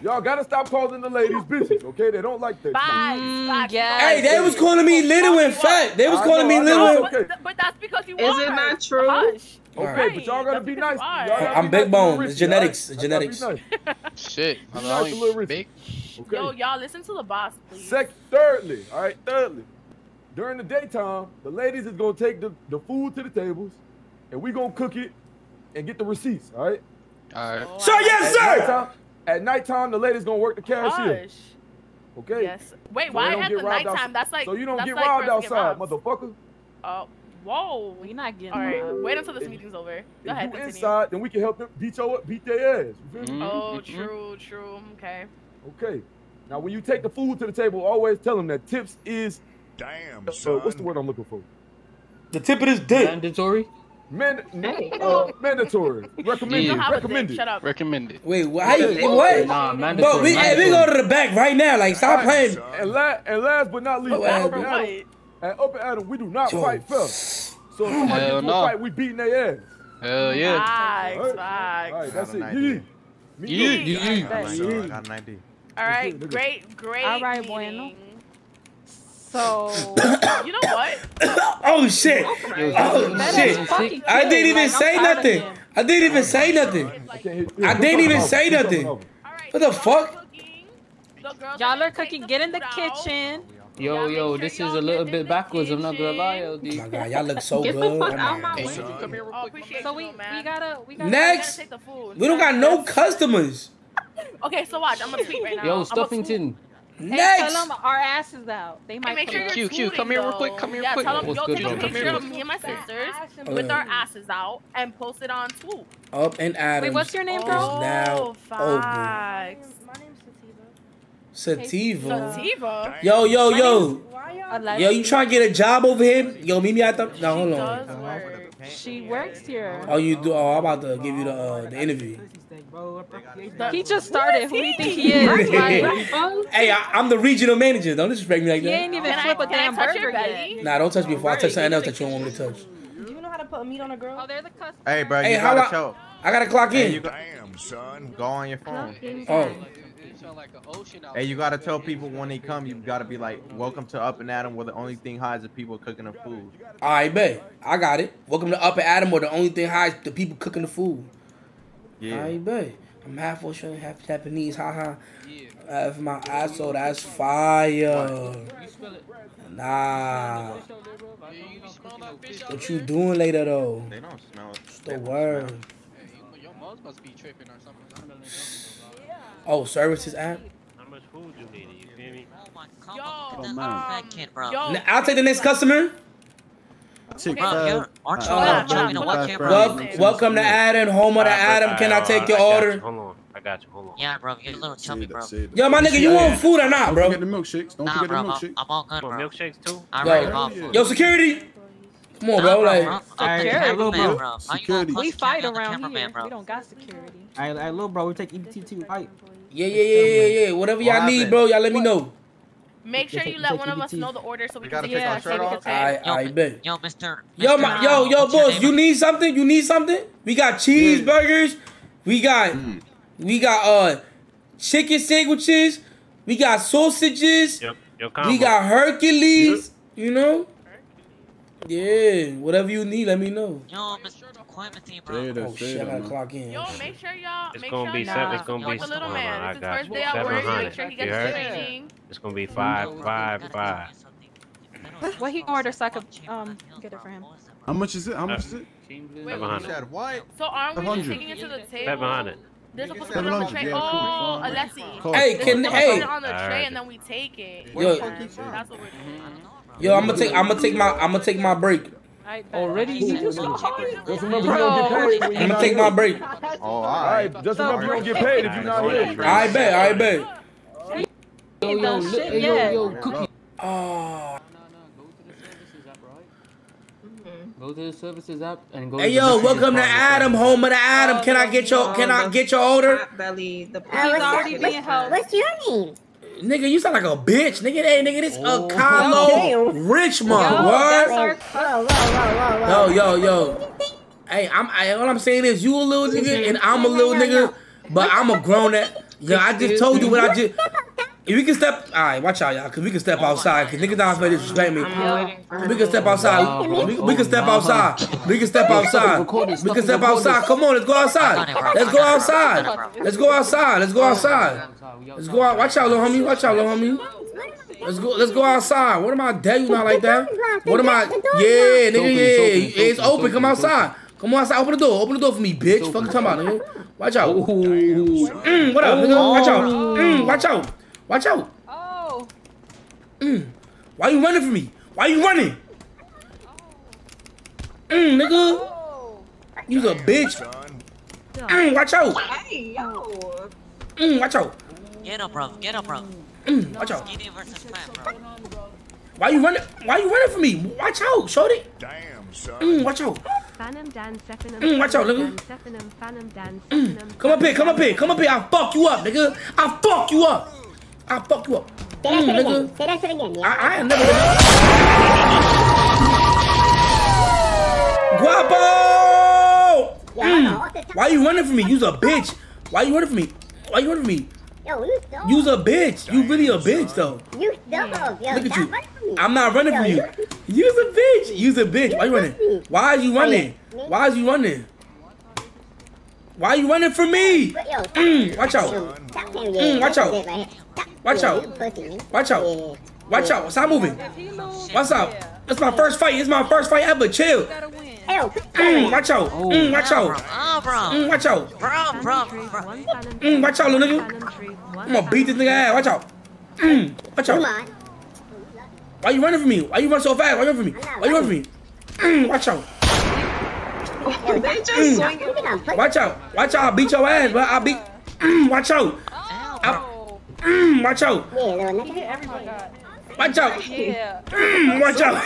y'all gotta stop calling the ladies bitches, okay? They don't like that. Bye. Mm, yes. Hey, they was calling me little and fat. They was I calling know, me little. Know, okay. but, but that's because you. Is are. it not true? Hush. Okay, right. but y'all gotta that's be nice. Gotta I'm be big nice bone. It's genetics. It's genetics. Nice. Shit. I'm nice big. Okay. Yo, y'all listen to the boss, please. Sec. Thirdly, all right. Thirdly, during the daytime, the ladies is gonna take the, the food to the tables, and we gonna cook it and get the receipts, all right? All right. Oh, so, yes, sir! At nighttime, at nighttime, the ladies gonna work the cashier. Gosh. Okay? Yes. Wait, so why at the nighttime? That's like, so you don't get like robbed outside, get motherfucker. Oh, whoa. We're not getting all right. Robbed. Wait until this if, meeting's over. Go if ahead, you continue. Inside, then we can help them beat your beat their ass. You feel me? Oh, mm-hmm. true, true. Okay. Okay. Now, when you take the food to the table, always tell them that tips is... Damn, son. Uh, what's the word I'm looking for? The tip of this dick. Mandatory? Man, no, uh, mandatory. Recommended. Yeah. Recommended. Shut up. Recommended. Wait, why? What? Nah, mandatory. But we, mandatory. Hey, we go to the back right now. Like, stop right, playing. And, la and last but not least, oh, at, Open Adam, at Up and Adam, we do not oh. fight fair. So if somebody gets to a fight, we beating their ass. Hell yeah. Facts, all right. facts. All right, that's it. Yee. Yee. Yee. I got an I D. All right, great, great. All right, bueno. So, you know what? Oh, shit. Oh, shit. I didn't even say nothing. I didn't even say nothing. I didn't even say nothing. What the fuck? Y'all are cooking. Get in the kitchen. Yo, yo, this is a little bit backwards. I'm not gonna lie, L D. Oh my God, y'all look so good. Get the fuck out my way. So we gotta, we gotta. Next, we don't got no customers. Okay, so watch. I'm gonna tweet right now. Yo, Stuffington. Hey, next. Tell them our ass is out. They might hey, come sure Q, Q, come here real quick. Come here real yeah, quick. Tell them, yo, take a picture of me and my sisters uh, with our asses out and post it on Twitter. Up and Adam. Wait, what's your name, bro? Oh, facts. My name's Sativa. Sativa? Sativa? Yo, yo, yo. Yo, you trying to get a job over here? Yo, meet me at the... No, hold on. Work. She works here. Oh, you do? Oh, I'm about to give you the, uh, the interview. He just started. Who do you think he is? Hey, I, I'm the regional manager. Don't disrespect me like that. He ain't even flip a damn burger yet. Nah, don't touch me before I touch something else that you don't want me to touch. Do you know how to put meat on a girl? Oh, there's a customer. Hey, bro, you hey, gotta how choke. I gotta clock in. Hey, you go damn, son. Go on your phone. Oh. Hey, you gotta tell people when they come, you gotta be like, welcome to Up and Adam, where the only thing high is the people cooking the food. All right, bet. I got it. Welcome to Up and Adam, where the only thing high is the people cooking the food. Yeah. I bet. I'm half Australian, half Japanese. Haha. Yeah. Uh, if my ass so that's fire. Nah. What you doing later though? They don't smell it. It's the word. Your mom must be tripping or something. Oh, services app. How much food you need? You feel me? Yo, um, I'll take the next customer. Okay. Bro, aren't you uh, uh, know what camera welcome, welcome to Adam, home of the Adam. Can I take your order? Hold on, I got you. Hold on. Yeah, bro, you're a little chubby, bro. Yo, my nigga, you want food or not, bro? Don't forget the milkshakes. Don't nah, forget bro, the milkshakes. I'm all good, bro. Milkshakes too. Yo, yo, security. Come on, bro. Like, security, bro. Security. We fight around here. We don't got security. All right, little bro, we take E B T too. Fight. Yeah, yeah, yeah, yeah, yeah. Whatever y'all need, bro, y'all let me know. Make sure you let one of us know the order so we can get our shirt off. I, I bet. Yo, Mister Yo, my, yo, yo, boss. You need something? You need something? We got cheeseburgers. We got, mm. we got uh, chicken sandwiches. We got sausages. Yep. We got Hercules. Yep. You know? Hercules. Yeah. Whatever you need, let me know. Yo, Mister Clementine, bro. It, oh shit! I gotta clock in. Yo, make sure y'all. It's make gonna sure be seven. It's gonna be seven. I got seven hundred. Make sure he gets training. It's gonna be five, five, five. What he ordered so I could um get it for him. How much is it? How much is it? seven hundred. What? So aren't we just taking it to the table? seven hundred. They're supposed to put it on the tray. Oh, Alessi. Hey, can hey? Put it on the tray and then we take it. Yo, that's what we're doing. Yo, I'm gonna take, I'm gonna take my, I'm gonna take my break. Already, cool. Just remember you don't get paid. I'm gonna take my break. Oh, all right. Just remember you don't get paid if you're not here. I bet. I bet. Yo, yo, yo, shit, yo, yeah. yo, yo, cookie. Oh. No, no, no. Go to the services app, right? Mm-hmm. Go to the services app and go. Hey, to yo, the welcome to Adam, home of the Adam. Oh, can I get your, can I get your order? Belly, the he's already being held. What's your name? Nigga, you sound like a bitch. Nigga, hey, nigga, this oh. a Kylo Richmond. What? Yo, yo, yo. Hey, I'm. I, all I'm saying is, you a little nigga and I'm a little nigga, but I'm a grown ass. Yo, I just told you what I just. If we can step, all right, watch out, y'all, because we can step outside, because niggas don't disrespect me. We can step outside. We can step outside. We can step outside. We can step outside. Come on, let's go outside. Let's go outside. Let's go outside. Let's go outside. Let's go out. Watch out, little homie. Watch out, little homie. Let's go. Let's go outside. What am I? Dare you not like that? What am I? Yeah, nigga. Yeah, it's open. Come outside. Come on outside. Open the door. Open the door for me, bitch. Fucking come out, nigga. Watch out. Mm, what up, nigga? Watch out. Mm, watch out. Watch out. Oh. Mm. Why you running from me? Why you running? Mm, nigga. You's a bitch. Mm, watch out. Hey, yo. Mm, watch out. Get up, bro. Get up, bro. Mm, watch out. Why you running? Why you running for me? Watch out, shorty. Damn, son. Mm, watch out. Mm, watch out, nigga. Mm. Come up here. Come up here. Come up here. I'll fuck you up, nigga. I'll fuck you up. I'll fuck you up. Mm, nigga. Say that shit again. I, I ain't never. Guapo. Mm. Why you running for me? You's a bitch. Why you running for me? Why you running for me? Yo, you You's a bitch. You really a bitch, though. You dumb. Yo, look at you. I'm not running from you. You's a bitch. You's a bitch. Why you running? Why are you running? Why is you running? Why are you running from me? Mm, watch out. Mm, watch out. Watch out. Watch out. Watch out. Stop moving. Watch out. It's my first fight. It's my first fight ever. Chill. Mm, watch out. Mm, watch out. Mm, watch out. Mm, watch out, little nigga. I'm gonna beat this nigga ass. Watch out. Mm, watch out. Why you running from me? Why you running so fast? Why you running from me? Why you running from me? Mm, watch out. Mm. Watch out. Watch out. I'll beat your ass. But I'll beat. Mm, watch out. I'll... Mm, watch out. Watch out! Yeah. Mm, watch out!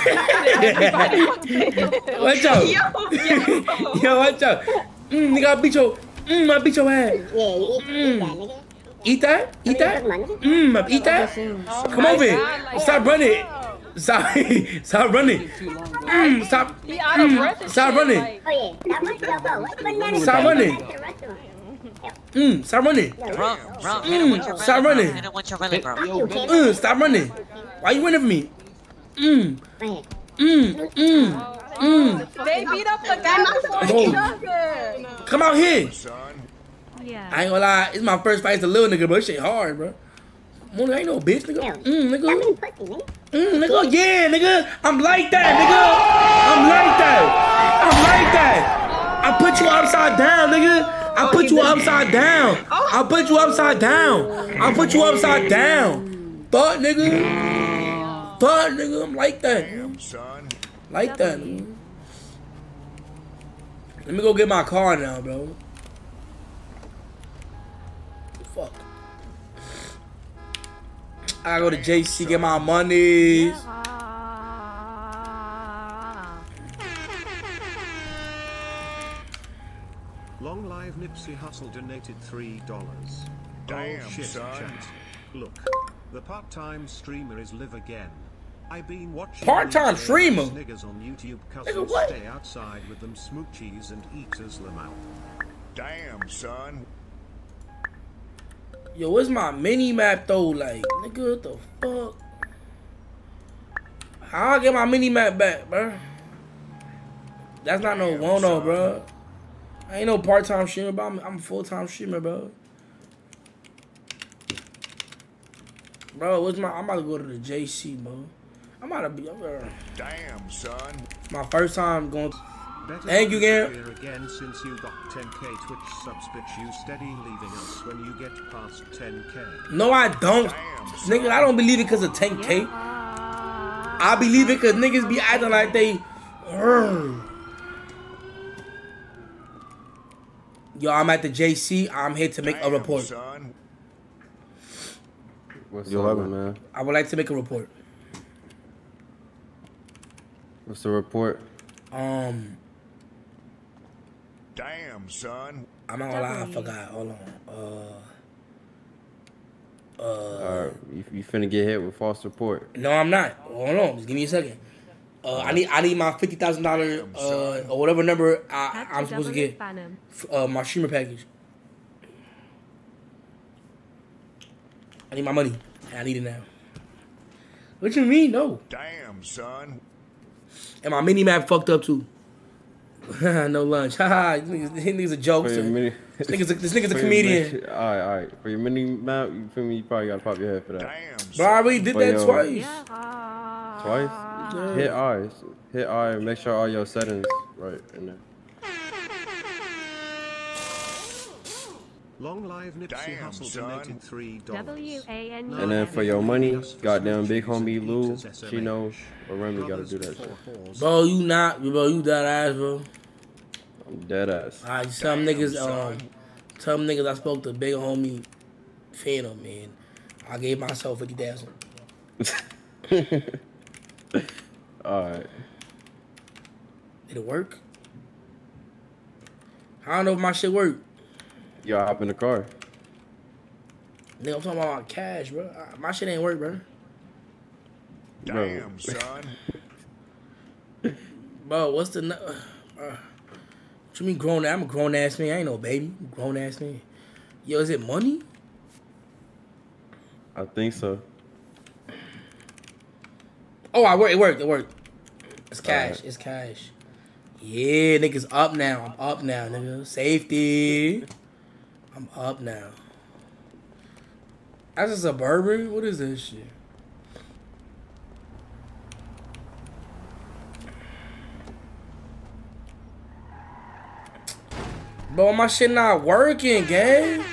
Watch out! Yo, yo. Yo, watch out! Mm, nigga, I beat your, mm, I beat your ass. Yeah, you eat, mm. eat that, nigga. Eat that? Eat that? Mm, eat that? Oh, come over here! Like, stop running! Stop, stop running! Mm, stop, mm, stop running! Stop running! Mm, stop running! Mm, stop running! Mm, stop running! Why you winning for me? Mm. Mm. Mm. Mm. Mm. They beat up the guy before. Come out here. Yeah. I ain't gonna lie. It's my first fight as a little nigga, bro. This shit hard, bro. Money, I ain't no bitch, nigga. Mm, nigga. Mm, nigga. Yeah, nigga. I'm like that, nigga. I'm like that. I'm like that. I put you upside down, nigga. I put you upside down. I put you upside down. I put you upside down. Fuck, nigga. But nigga, I'm like that. Damn, son. Like that. Nigga. Let me go get my car now, bro. Fuck. I go to J C, get my money. Long live Nipsey Hussle donated three dollars. Damn, oh, shit, son. Chat. Look, the part-time streamer is live again. I've been watching part-time streamer niggas on YouTube cousins stay outside with them smoochies and eat as them out. Damn, son. Yo, where's my mini map though? Like, nigga, what the fuck? How I get my mini map back, bro? That's not no one-off, bro. I ain't no part-time streamer, but I'm, I'm a full-time streamer, bro. Bro, what's my? I'm about to go to the J C, bro. I'm about to be up there. Damn, son. My first time going. Better thank you, Gary. Again, since you got ten K Twitch subs, bitch, you steady leaving us when you get past ten K. No, I don't, damn, nigga. Son. I don't believe it because of ten K. Yeah. I believe it because niggas be acting like they. Urgh. Yo, I'm at the J C. I'm here to make damn, a report. Son. What's Yo, up, man? man? I would like to make a report. What's the report? Um. Damn, son. I'm not gonna lie, I forgot. Hold on. Uh. Uh. All right, you, you finna get hit with false report? No, I'm not. Hold on, just give me a second. Uh, I need I need my fifty thousand uh, dollars or whatever number I, I'm supposed to get. Uh, my streamer package. I need my money. I need it now. What you mean? No. Damn, son. And my mini map fucked up too. No lunch. Haha, this nigga's a jokester. This nigga's a, this nigga's a comedian. All right, all right. For your mini mount, you feel me? You probably gotta pop your head for that. Damn, but I already did that yo, twice. Yeah. Twice? Yeah. Hit R. Hit R and make sure all your settings right in there. Long live Nipsey Hussle donated three dollars. And then for your money, goddamn big homie Lou, Chino, or Remy gotta do that shit. Bro, you not, bro, you dead ass, bro. I'm dead ass. Alright, some niggas, um, some niggas I spoke to big homie Fanum, man. I gave myself fifty thousand. Alright. Did it work? I don't know if my shit worked. Yo, I hop in the car. Nigga, I'm talking about cash, bro. My shit ain't work, bro. Damn, son. Bro, what's the... Uh, what you mean grown? I'm a grown-ass man. I ain't no baby. I'm a grown-ass man. Yo, is it money? I think so. Oh, I work. It worked. It worked. It's cash. Right. It's cash. Yeah, niggas up now. I'm up now, nigga. Safety. I'm up now. That's a Suburban? What is this shit? Bro, my shit not working, gang.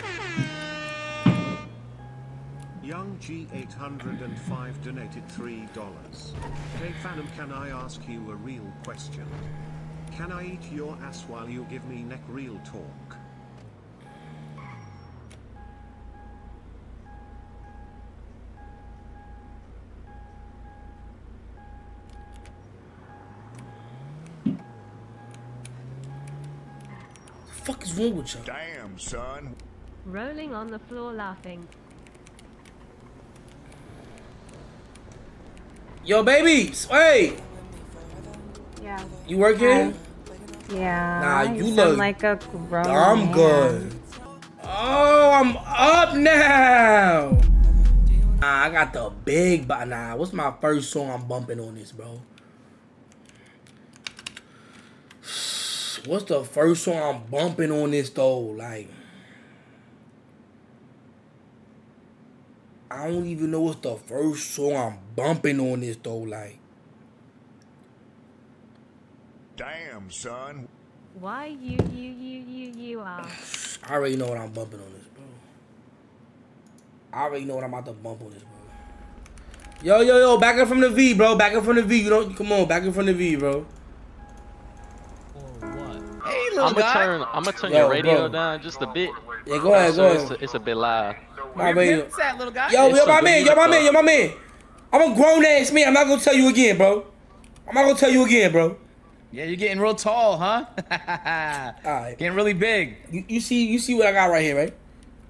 Young G eight hundred five donated three dollars. Hey, Fanum, can I ask you a real question? Can I eat your ass while you give me neck real talk? Fuck is wrong with you? Damn, son. Rolling on the floor laughing. Yo, baby, hey. Yeah. You work here? Yeah. Nah, you, you look like a grown dumb good. Oh, I'm up now. Nah, I got the big but nah. What's my first song I'm bumping on this, bro? What's the first song I'm bumping on this though? Like, I don't even know what's the first song I'm bumping on this though. Like, damn, son. Why you you you you you are? I already know what I'm bumping on this, bro. I already know what I'm about to bump on this, bro. Yo yo yo, back up from the V, bro. Back up from the V. You don't come on. Back up from the V, bro. I'm gonna turn, I'm gonna turn yo, your radio bro. down just a bit. Yeah, go ahead, go ahead. It's a, it's a bit loud. My radio. Yo, yo, my man, yo, my man, yo, my man. I'm a grown ass man. I'm not gonna tell you again, bro. I'm not gonna tell you again, bro. Yeah, you're getting real tall, huh? All right. Getting really big. You, you see, you see what I got right here, right?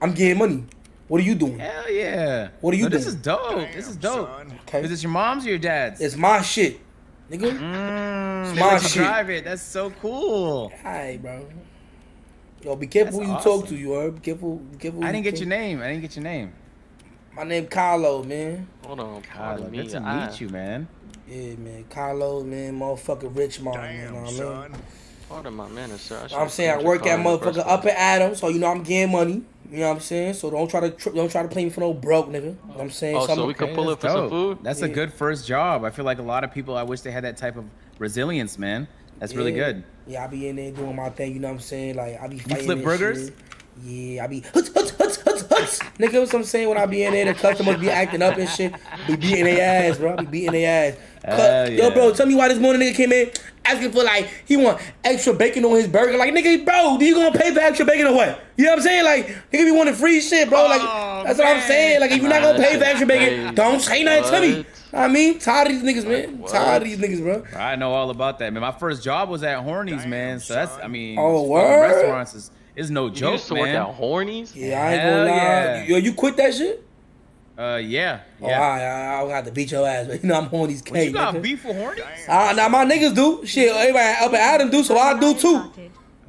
I'm getting money. What are you doing? Hell yeah. What are you no, doing? This is dope. Damn, this is dope. Okay. Is this your mom's or your dad's? It's my shit. Nigga, mm, they let you shit. drive it. That's so cool. Alright, bro. Yo, be careful That's who you awesome. talk to. You heard? Be careful. Be careful. Who I didn't you get talk. your name. I didn't get your name. My name Carlo, man. Hold on, Carlo. Good to eye. meet you, man. Yeah, man. Carlo, man. Motherfucking Richmond. Damn, you know what I mean? Pardon my manners, sir. I I'm saying I work at motherfucking Up and Adam, so you know I'm getting money. You know what I'm saying? So don't try to tri don't try to play me for no broke, nigga. You know what I'm saying? Oh, so, so we could pull up for some food? That's yeah. a good first job. I feel like a lot of people, I wish they had that type of resilience, man. That's yeah. really good. Yeah, I be in there doing my thing, you know what I'm saying? Like, I be fighting. You flip burgers? Shit. Yeah, I be huts, huts, huts, huts, huts. Nigga, you know what I'm saying? When I be in there, the customers be acting up and shit. Be beating their ass, bro. I be beating their ass. Uh, yeah. Yo, bro, tell me why this morning nigga came in asking for, like, he want extra bacon on his burger. Like, nigga, bro, do you gonna pay for extra bacon or what? You know what I'm saying? Like, nigga be wanting free shit, bro. Like, oh, that's man. what I'm saying. Like, if you're not gonna pay for extra bacon, don't say nothing to me. I mean, tired of these niggas, man. What? Tired of these niggas, bro. I know all about that, man. My first job was at Hornies, Damn, man. So that's, I mean, oh, word? restaurants is, is no joke, man. You used to man. work at Hornies? Yeah, I ain't Hell gonna lie. Yeah. Yo, you quit that shit? Uh, yeah. yeah. Oh, I, I, I got to beat your ass, but you know I'm Hornies K. What you got nigga. beef with Hornies? Uh, now, my niggas do. Shit, everybody Up and Adam do, so I do too.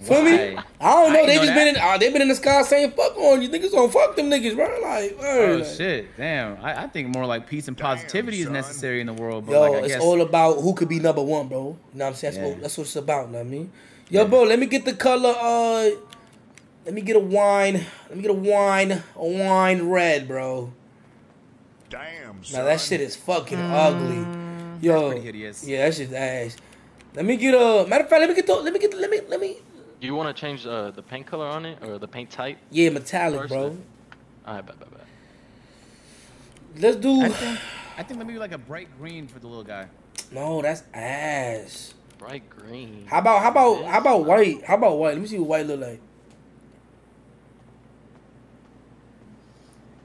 Feel me? I don't know. I they know just that. been in. Uh, they been in the sky saying "fuck on you." Niggas gonna fuck them niggas, bro. Like, bro, oh like, shit, damn. I, I think more like peace and positivity damn, is necessary in the world. But yo, like, I it's guess... all about who could be number one, bro. You know what I'm saying? That's, yeah. what, that's what it's about. You know what I mean? Yo, yeah. bro, let me get the color. Uh, let me get a wine. Let me get a wine. A wine red, bro. Damn. Now son. that shit is fucking mm. ugly. Yo, that's pretty hideous. Yeah, that shit's ass. Let me get a matter of fact. Let me get the. Let me get. The, let me. Let me. Do you want to change uh, the paint color on it or the paint type? Yeah, metallic, first, bro. All right, bet, bet, bet. Let's do. I think, I think maybe like a bright green for the little guy. No, that's ass. Bright green. How about how about how about white? How about white? Let me see what white look like.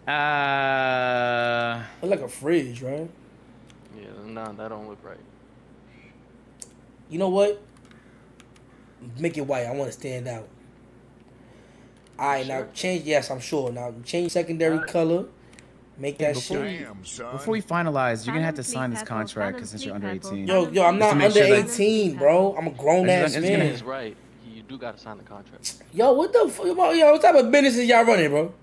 Uh. Look like a fridge, right? Yeah, nah, that don't look right. You know what? Make it white. I want to stand out. All right, sure. now change. Yes, I'm sure. Now change secondary uh, color. Make that before shit. We, before we finalize, you're gonna have to sign this contract because since you're under eighteen. Yo, yo, I'm not under sure eighteen, bro. I'm a grown ass man. He's right. You do gotta sign the contract. Yo, what the fuck? Yo, what type of business is y'all running, bro?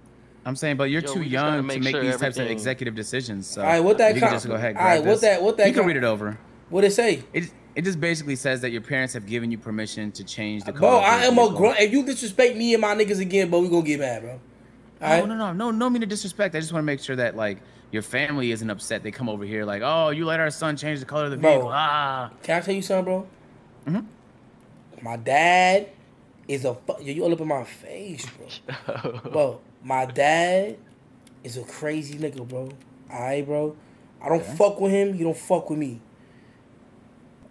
I'm saying, but you're yo, too young to make sure these everything. types of executive decisions. So all right, what that? You can just go ahead. All right, what that? What that? You can read it over. What it say? It, It just basically says that your parents have given you permission to change the color. Bro, I am a grown. If you disrespect me and my niggas again, bro, we gonna get mad, bro. All right? No, no, no, no, no mean to disrespect. I just want to make sure that like your family isn't upset. They come over here like, oh, you let our son change the color of the vehicle. Bro, ah. Can I tell you something, bro? Mm-hmm. My dad is a fuck. Yo, you all up in my face, bro. Bro, my dad is a crazy nigga, bro. All right, bro. I don't okay. fuck with him. You don't fuck with me.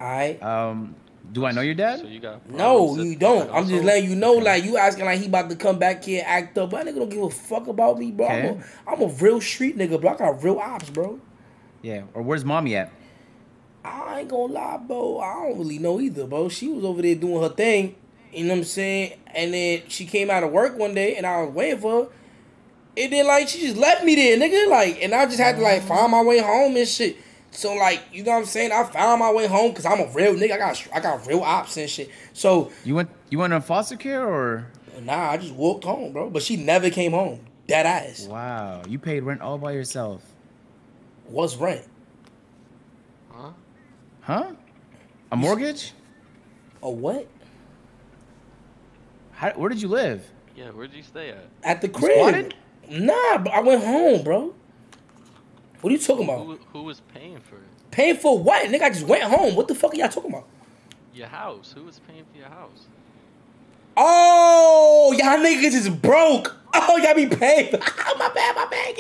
Alright. Um, do I know your dad? So you got no, you don't. I'm just letting you know, okay. like you asking like he about to come back here, act up. But that nigga don't give a fuck about me, bro. Okay. I'm, a, I'm a real street nigga, bro. I got real ops, bro. Yeah. Or where's mommy at? I ain't gonna lie, bro. I don't really know either, bro. She was over there doing her thing. You know what I'm saying? And then she came out of work one day, and I was waiting for her. And then like she just left me there, nigga. Like, and I just had to like find my way home and shit. So like, you know what I'm saying? I found my way home because I'm a real nigga. I got I got real ops and shit. So you went you went in foster care or? Nah, I just walked home, bro. But she never came home. Dead ass. Wow, you paid rent all by yourself. What's rent? Huh? Huh? A mortgage? A what? How, where did you live? Yeah, where did you stay at? At the crib. You squatted? Nah, but I went home, bro. What are you talking about? Who, who was paying for it? Paying for what? Nigga, I just went home. What the fuck are y'all talking about? Your house. Who was paying for your house? Oh, y'all niggas is broke. Oh, y'all be paying. Oh, my bad, my bad.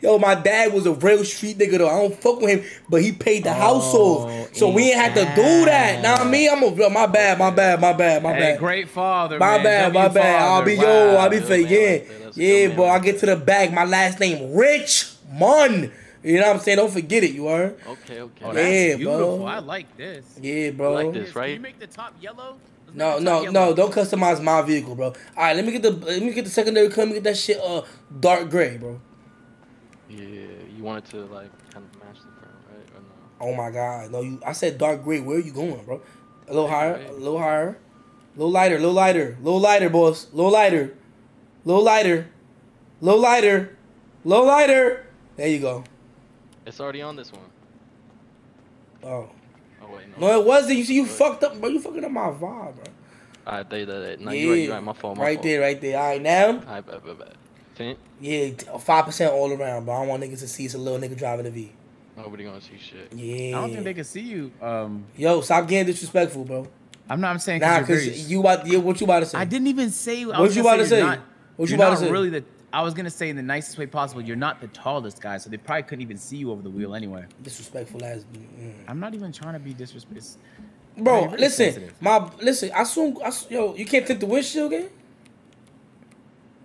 Yo, my dad was a real street nigga, though. I don't fuck with him, but he paid the oh, house off. So we ain't had to do that. Now nah, me, I'm a, my bad, my bad, my bad, my hey, bad. great father, My man. bad, w my bad. Father. I'll be, wow. yo, I'll be faking. Like yeah, yeah, bro, I get to the bag. My last name, Richmond. You know what I'm saying? Don't forget it, you are. Okay, okay. Oh, yeah, beautiful. Bro. I like this. Yeah, bro. I like this, right? Can you make the top yellow? Let's no, no, yellow. no. Don't customize my vehicle, bro. All right, let me get the let me get the secondary color. Let me get that shit uh dark gray, bro. Yeah, you want it to like kind of match the front, right? Or no? Oh my God, no! You, I said dark gray. Where are you going, bro? A little higher, a little higher, a little lighter, a little lighter, a little lighter, boss, a little lighter, a little lighter, a little lighter, a little lighter. There you go. It's already on this one. Oh. Oh wait, no. No, it wasn't. You see, you fucked up, bro. You fucking up my vibe, bro. Alright, there, there, there. No, yeah. you right, you right. My phone, my Right phone. there, right there. Alright, now. Alright, bad, bad, bad. Yeah, five percent all around, bro. I don't want niggas to see it's a little nigga driving a V. Nobody gonna see shit. Yeah. I don't think they can see you. Um. Yo, stop getting disrespectful, bro. I'm not, I'm saying cause Nah, because you about, yeah, what you about to say? I didn't even say. What, what you about to say? Not, what you about to say? Really the, I was gonna say in the nicest way possible, you're not the tallest guy, so they probably couldn't even see you over the wheel anyway. Disrespectful as mm. I'm not even trying to be disrespectful, bro. I mean, really listen, sensitive. my listen. I soon, I, yo, you can't fit the windshield again.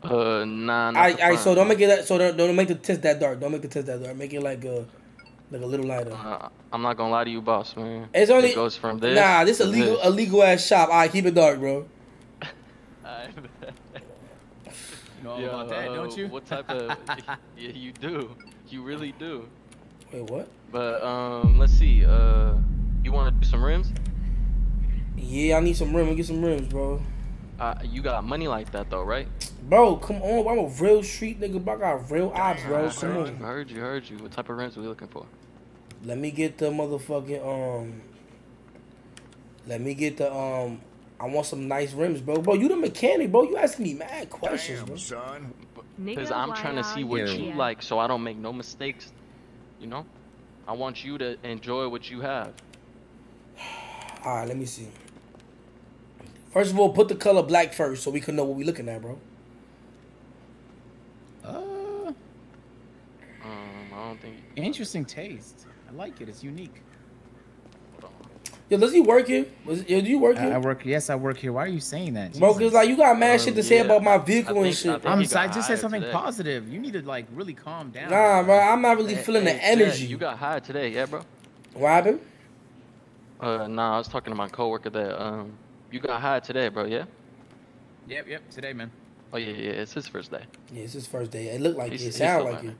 Uh, nah. Not I, the I so don't make it that. So don't, don't make the test that dark. Don't make the test that dark. Make it like a, like a little lighter. Uh, I'm not gonna lie to you, boss man. It's only it goes from this. Nah, this illegal, this. illegal ass shop. I right, keep it dark, bro. I bet. Know Yo, about that, uh, don't you? What type of? Yeah, you do. You really do. Wait, what? But um, let's see. Uh, you want to do some rims? Yeah, I need some rims. Get some rims, bro. Uh, you got money like that though, right? Bro, come on. I'm a real street nigga, but I got real ops, bro. Come heard on. You, heard you, heard you. What type of rents are we looking for? Let me get the motherfucking, um... Let me get the, um... I want some nice rims, bro. Bro, you the mechanic, bro. You asking me mad questions, damn, bro. Son. Because I'm trying to see what you like so I don't make no mistakes, you know? I want you to enjoy what you have. All right, let me see. First of all, put the color black first so we can know what we looking at, bro. Uh, um, I don't think... Interesting taste. I like it. It's unique. Yo, does he work here? Was, yo, do you work here? I work. Yes, I work here. Why are you saying that? Jesus. Bro, because like you got mad um, shit to say yeah. about my vehicle think, and shit. I I'm sorry, I just said something today. positive. You need to like really calm down. Nah, bro, I'm not really hey, feeling hey, the energy. Dad, you got hired today, yeah, bro? What happened? Uh, nah, I was talking to my coworker there. Um, you got hired today, bro? Yeah. Yep, yep. Today, man. Oh yeah, yeah. It's his first day. Yeah, it's his first day. It looked like he's, it. It sound like it.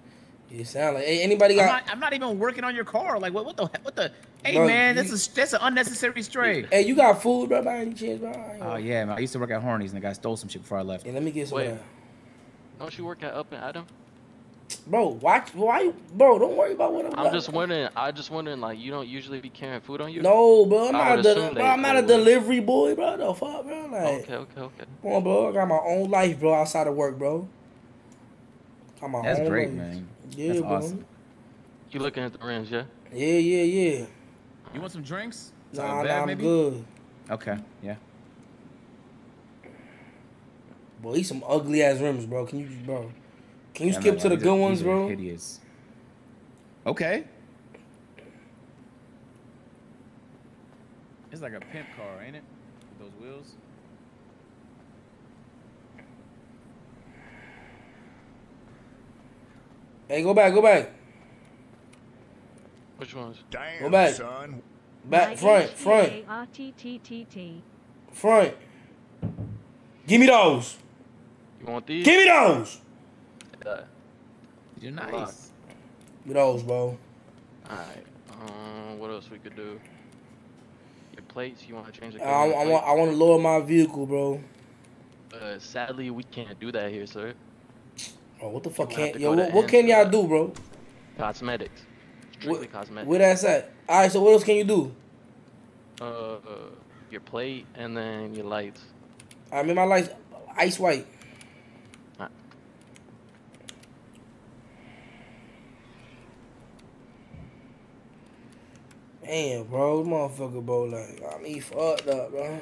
You sound like hey, anybody got? I'm not, I'm not even working on your car. Like what? What the? What the? Hey bro, man, you, that's a that's an unnecessary stray. Hey, you got food, bro? By any chance, bro? Oh uh, yeah, man. I used to work at Hornies, and the guy stole some shit before I left. Yeah, let me get some. Wait, don't you work at Up and Adam? Bro, watch. Why, you, bro? Don't worry about what I'm. I'm about. just wondering. I just wondering. Like you don't usually be carrying food on you. No, bro. I'm I not. A de bro, I'm not a delivery boy, bro. The fuck, bro. Like, okay, okay, okay. Come on, bro. I got my own life, bro. Outside of work, bro. Got my that's own great, life. man. Yeah, that's bro. Awesome. You looking at the rims, yeah? Yeah, yeah, yeah. You want some drinks? Nah, bad, nah, I'm maybe? good. Okay, yeah. Boy, these some ugly ass rims, bro. Can you, bro? Can you yeah, skip man, to the good are, ones, bro? Hideous. Okay. It's like a pimp car, ain't it? With those wheels. Hey, go back, go back. Which ones? Damn, go back. Son. Back, front, front. Front. Give me those. You want these? Give me those. Uh, you're nice. Lock. Give me those, bro. All right. Um, what else we could do? Your plates, you want to change the color? I, I, want, I want to lower my vehicle, bro. Uh, sadly, we can't do that here, sir. Oh, what the fuck can't yo? What, what can y'all do, bro? Cosmetics. Strictly cosmetics. Where that's at? All right, so what else can you do? Uh, uh your plate and then your lights. I mean, my lights ice white. Right. Damn, bro, motherfucker, bro, like got me fucked up, bro.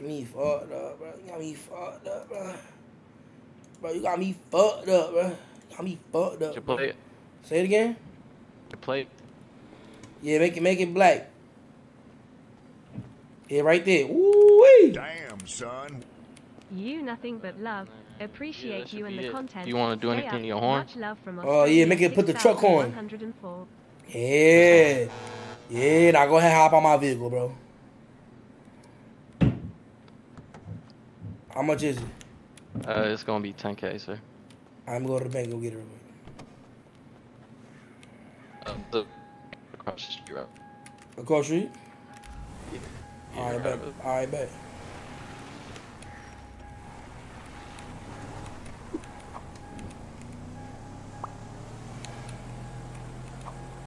Got me fucked up, bro. Got me fucked up, bro. Bro, you got me fucked up, bro. You got me fucked up. Your plate. Say it again. Your plate. Yeah, make it, make it black. Yeah, right there. Ooh-wee. Damn, son. You nothing but love. Appreciate yeah, you and the it. content. You want to do Stay anything to your horn? Oh yeah, make it put the truck on. Yeah. Yeah, now go ahead and hop on my vehicle, bro. How much is it? Uh, it's gonna be ten K, sir. I'm going to the bank. Go get it. Um, uh, the across the street. Across the street. Yeah. All right, bet. All right, bet.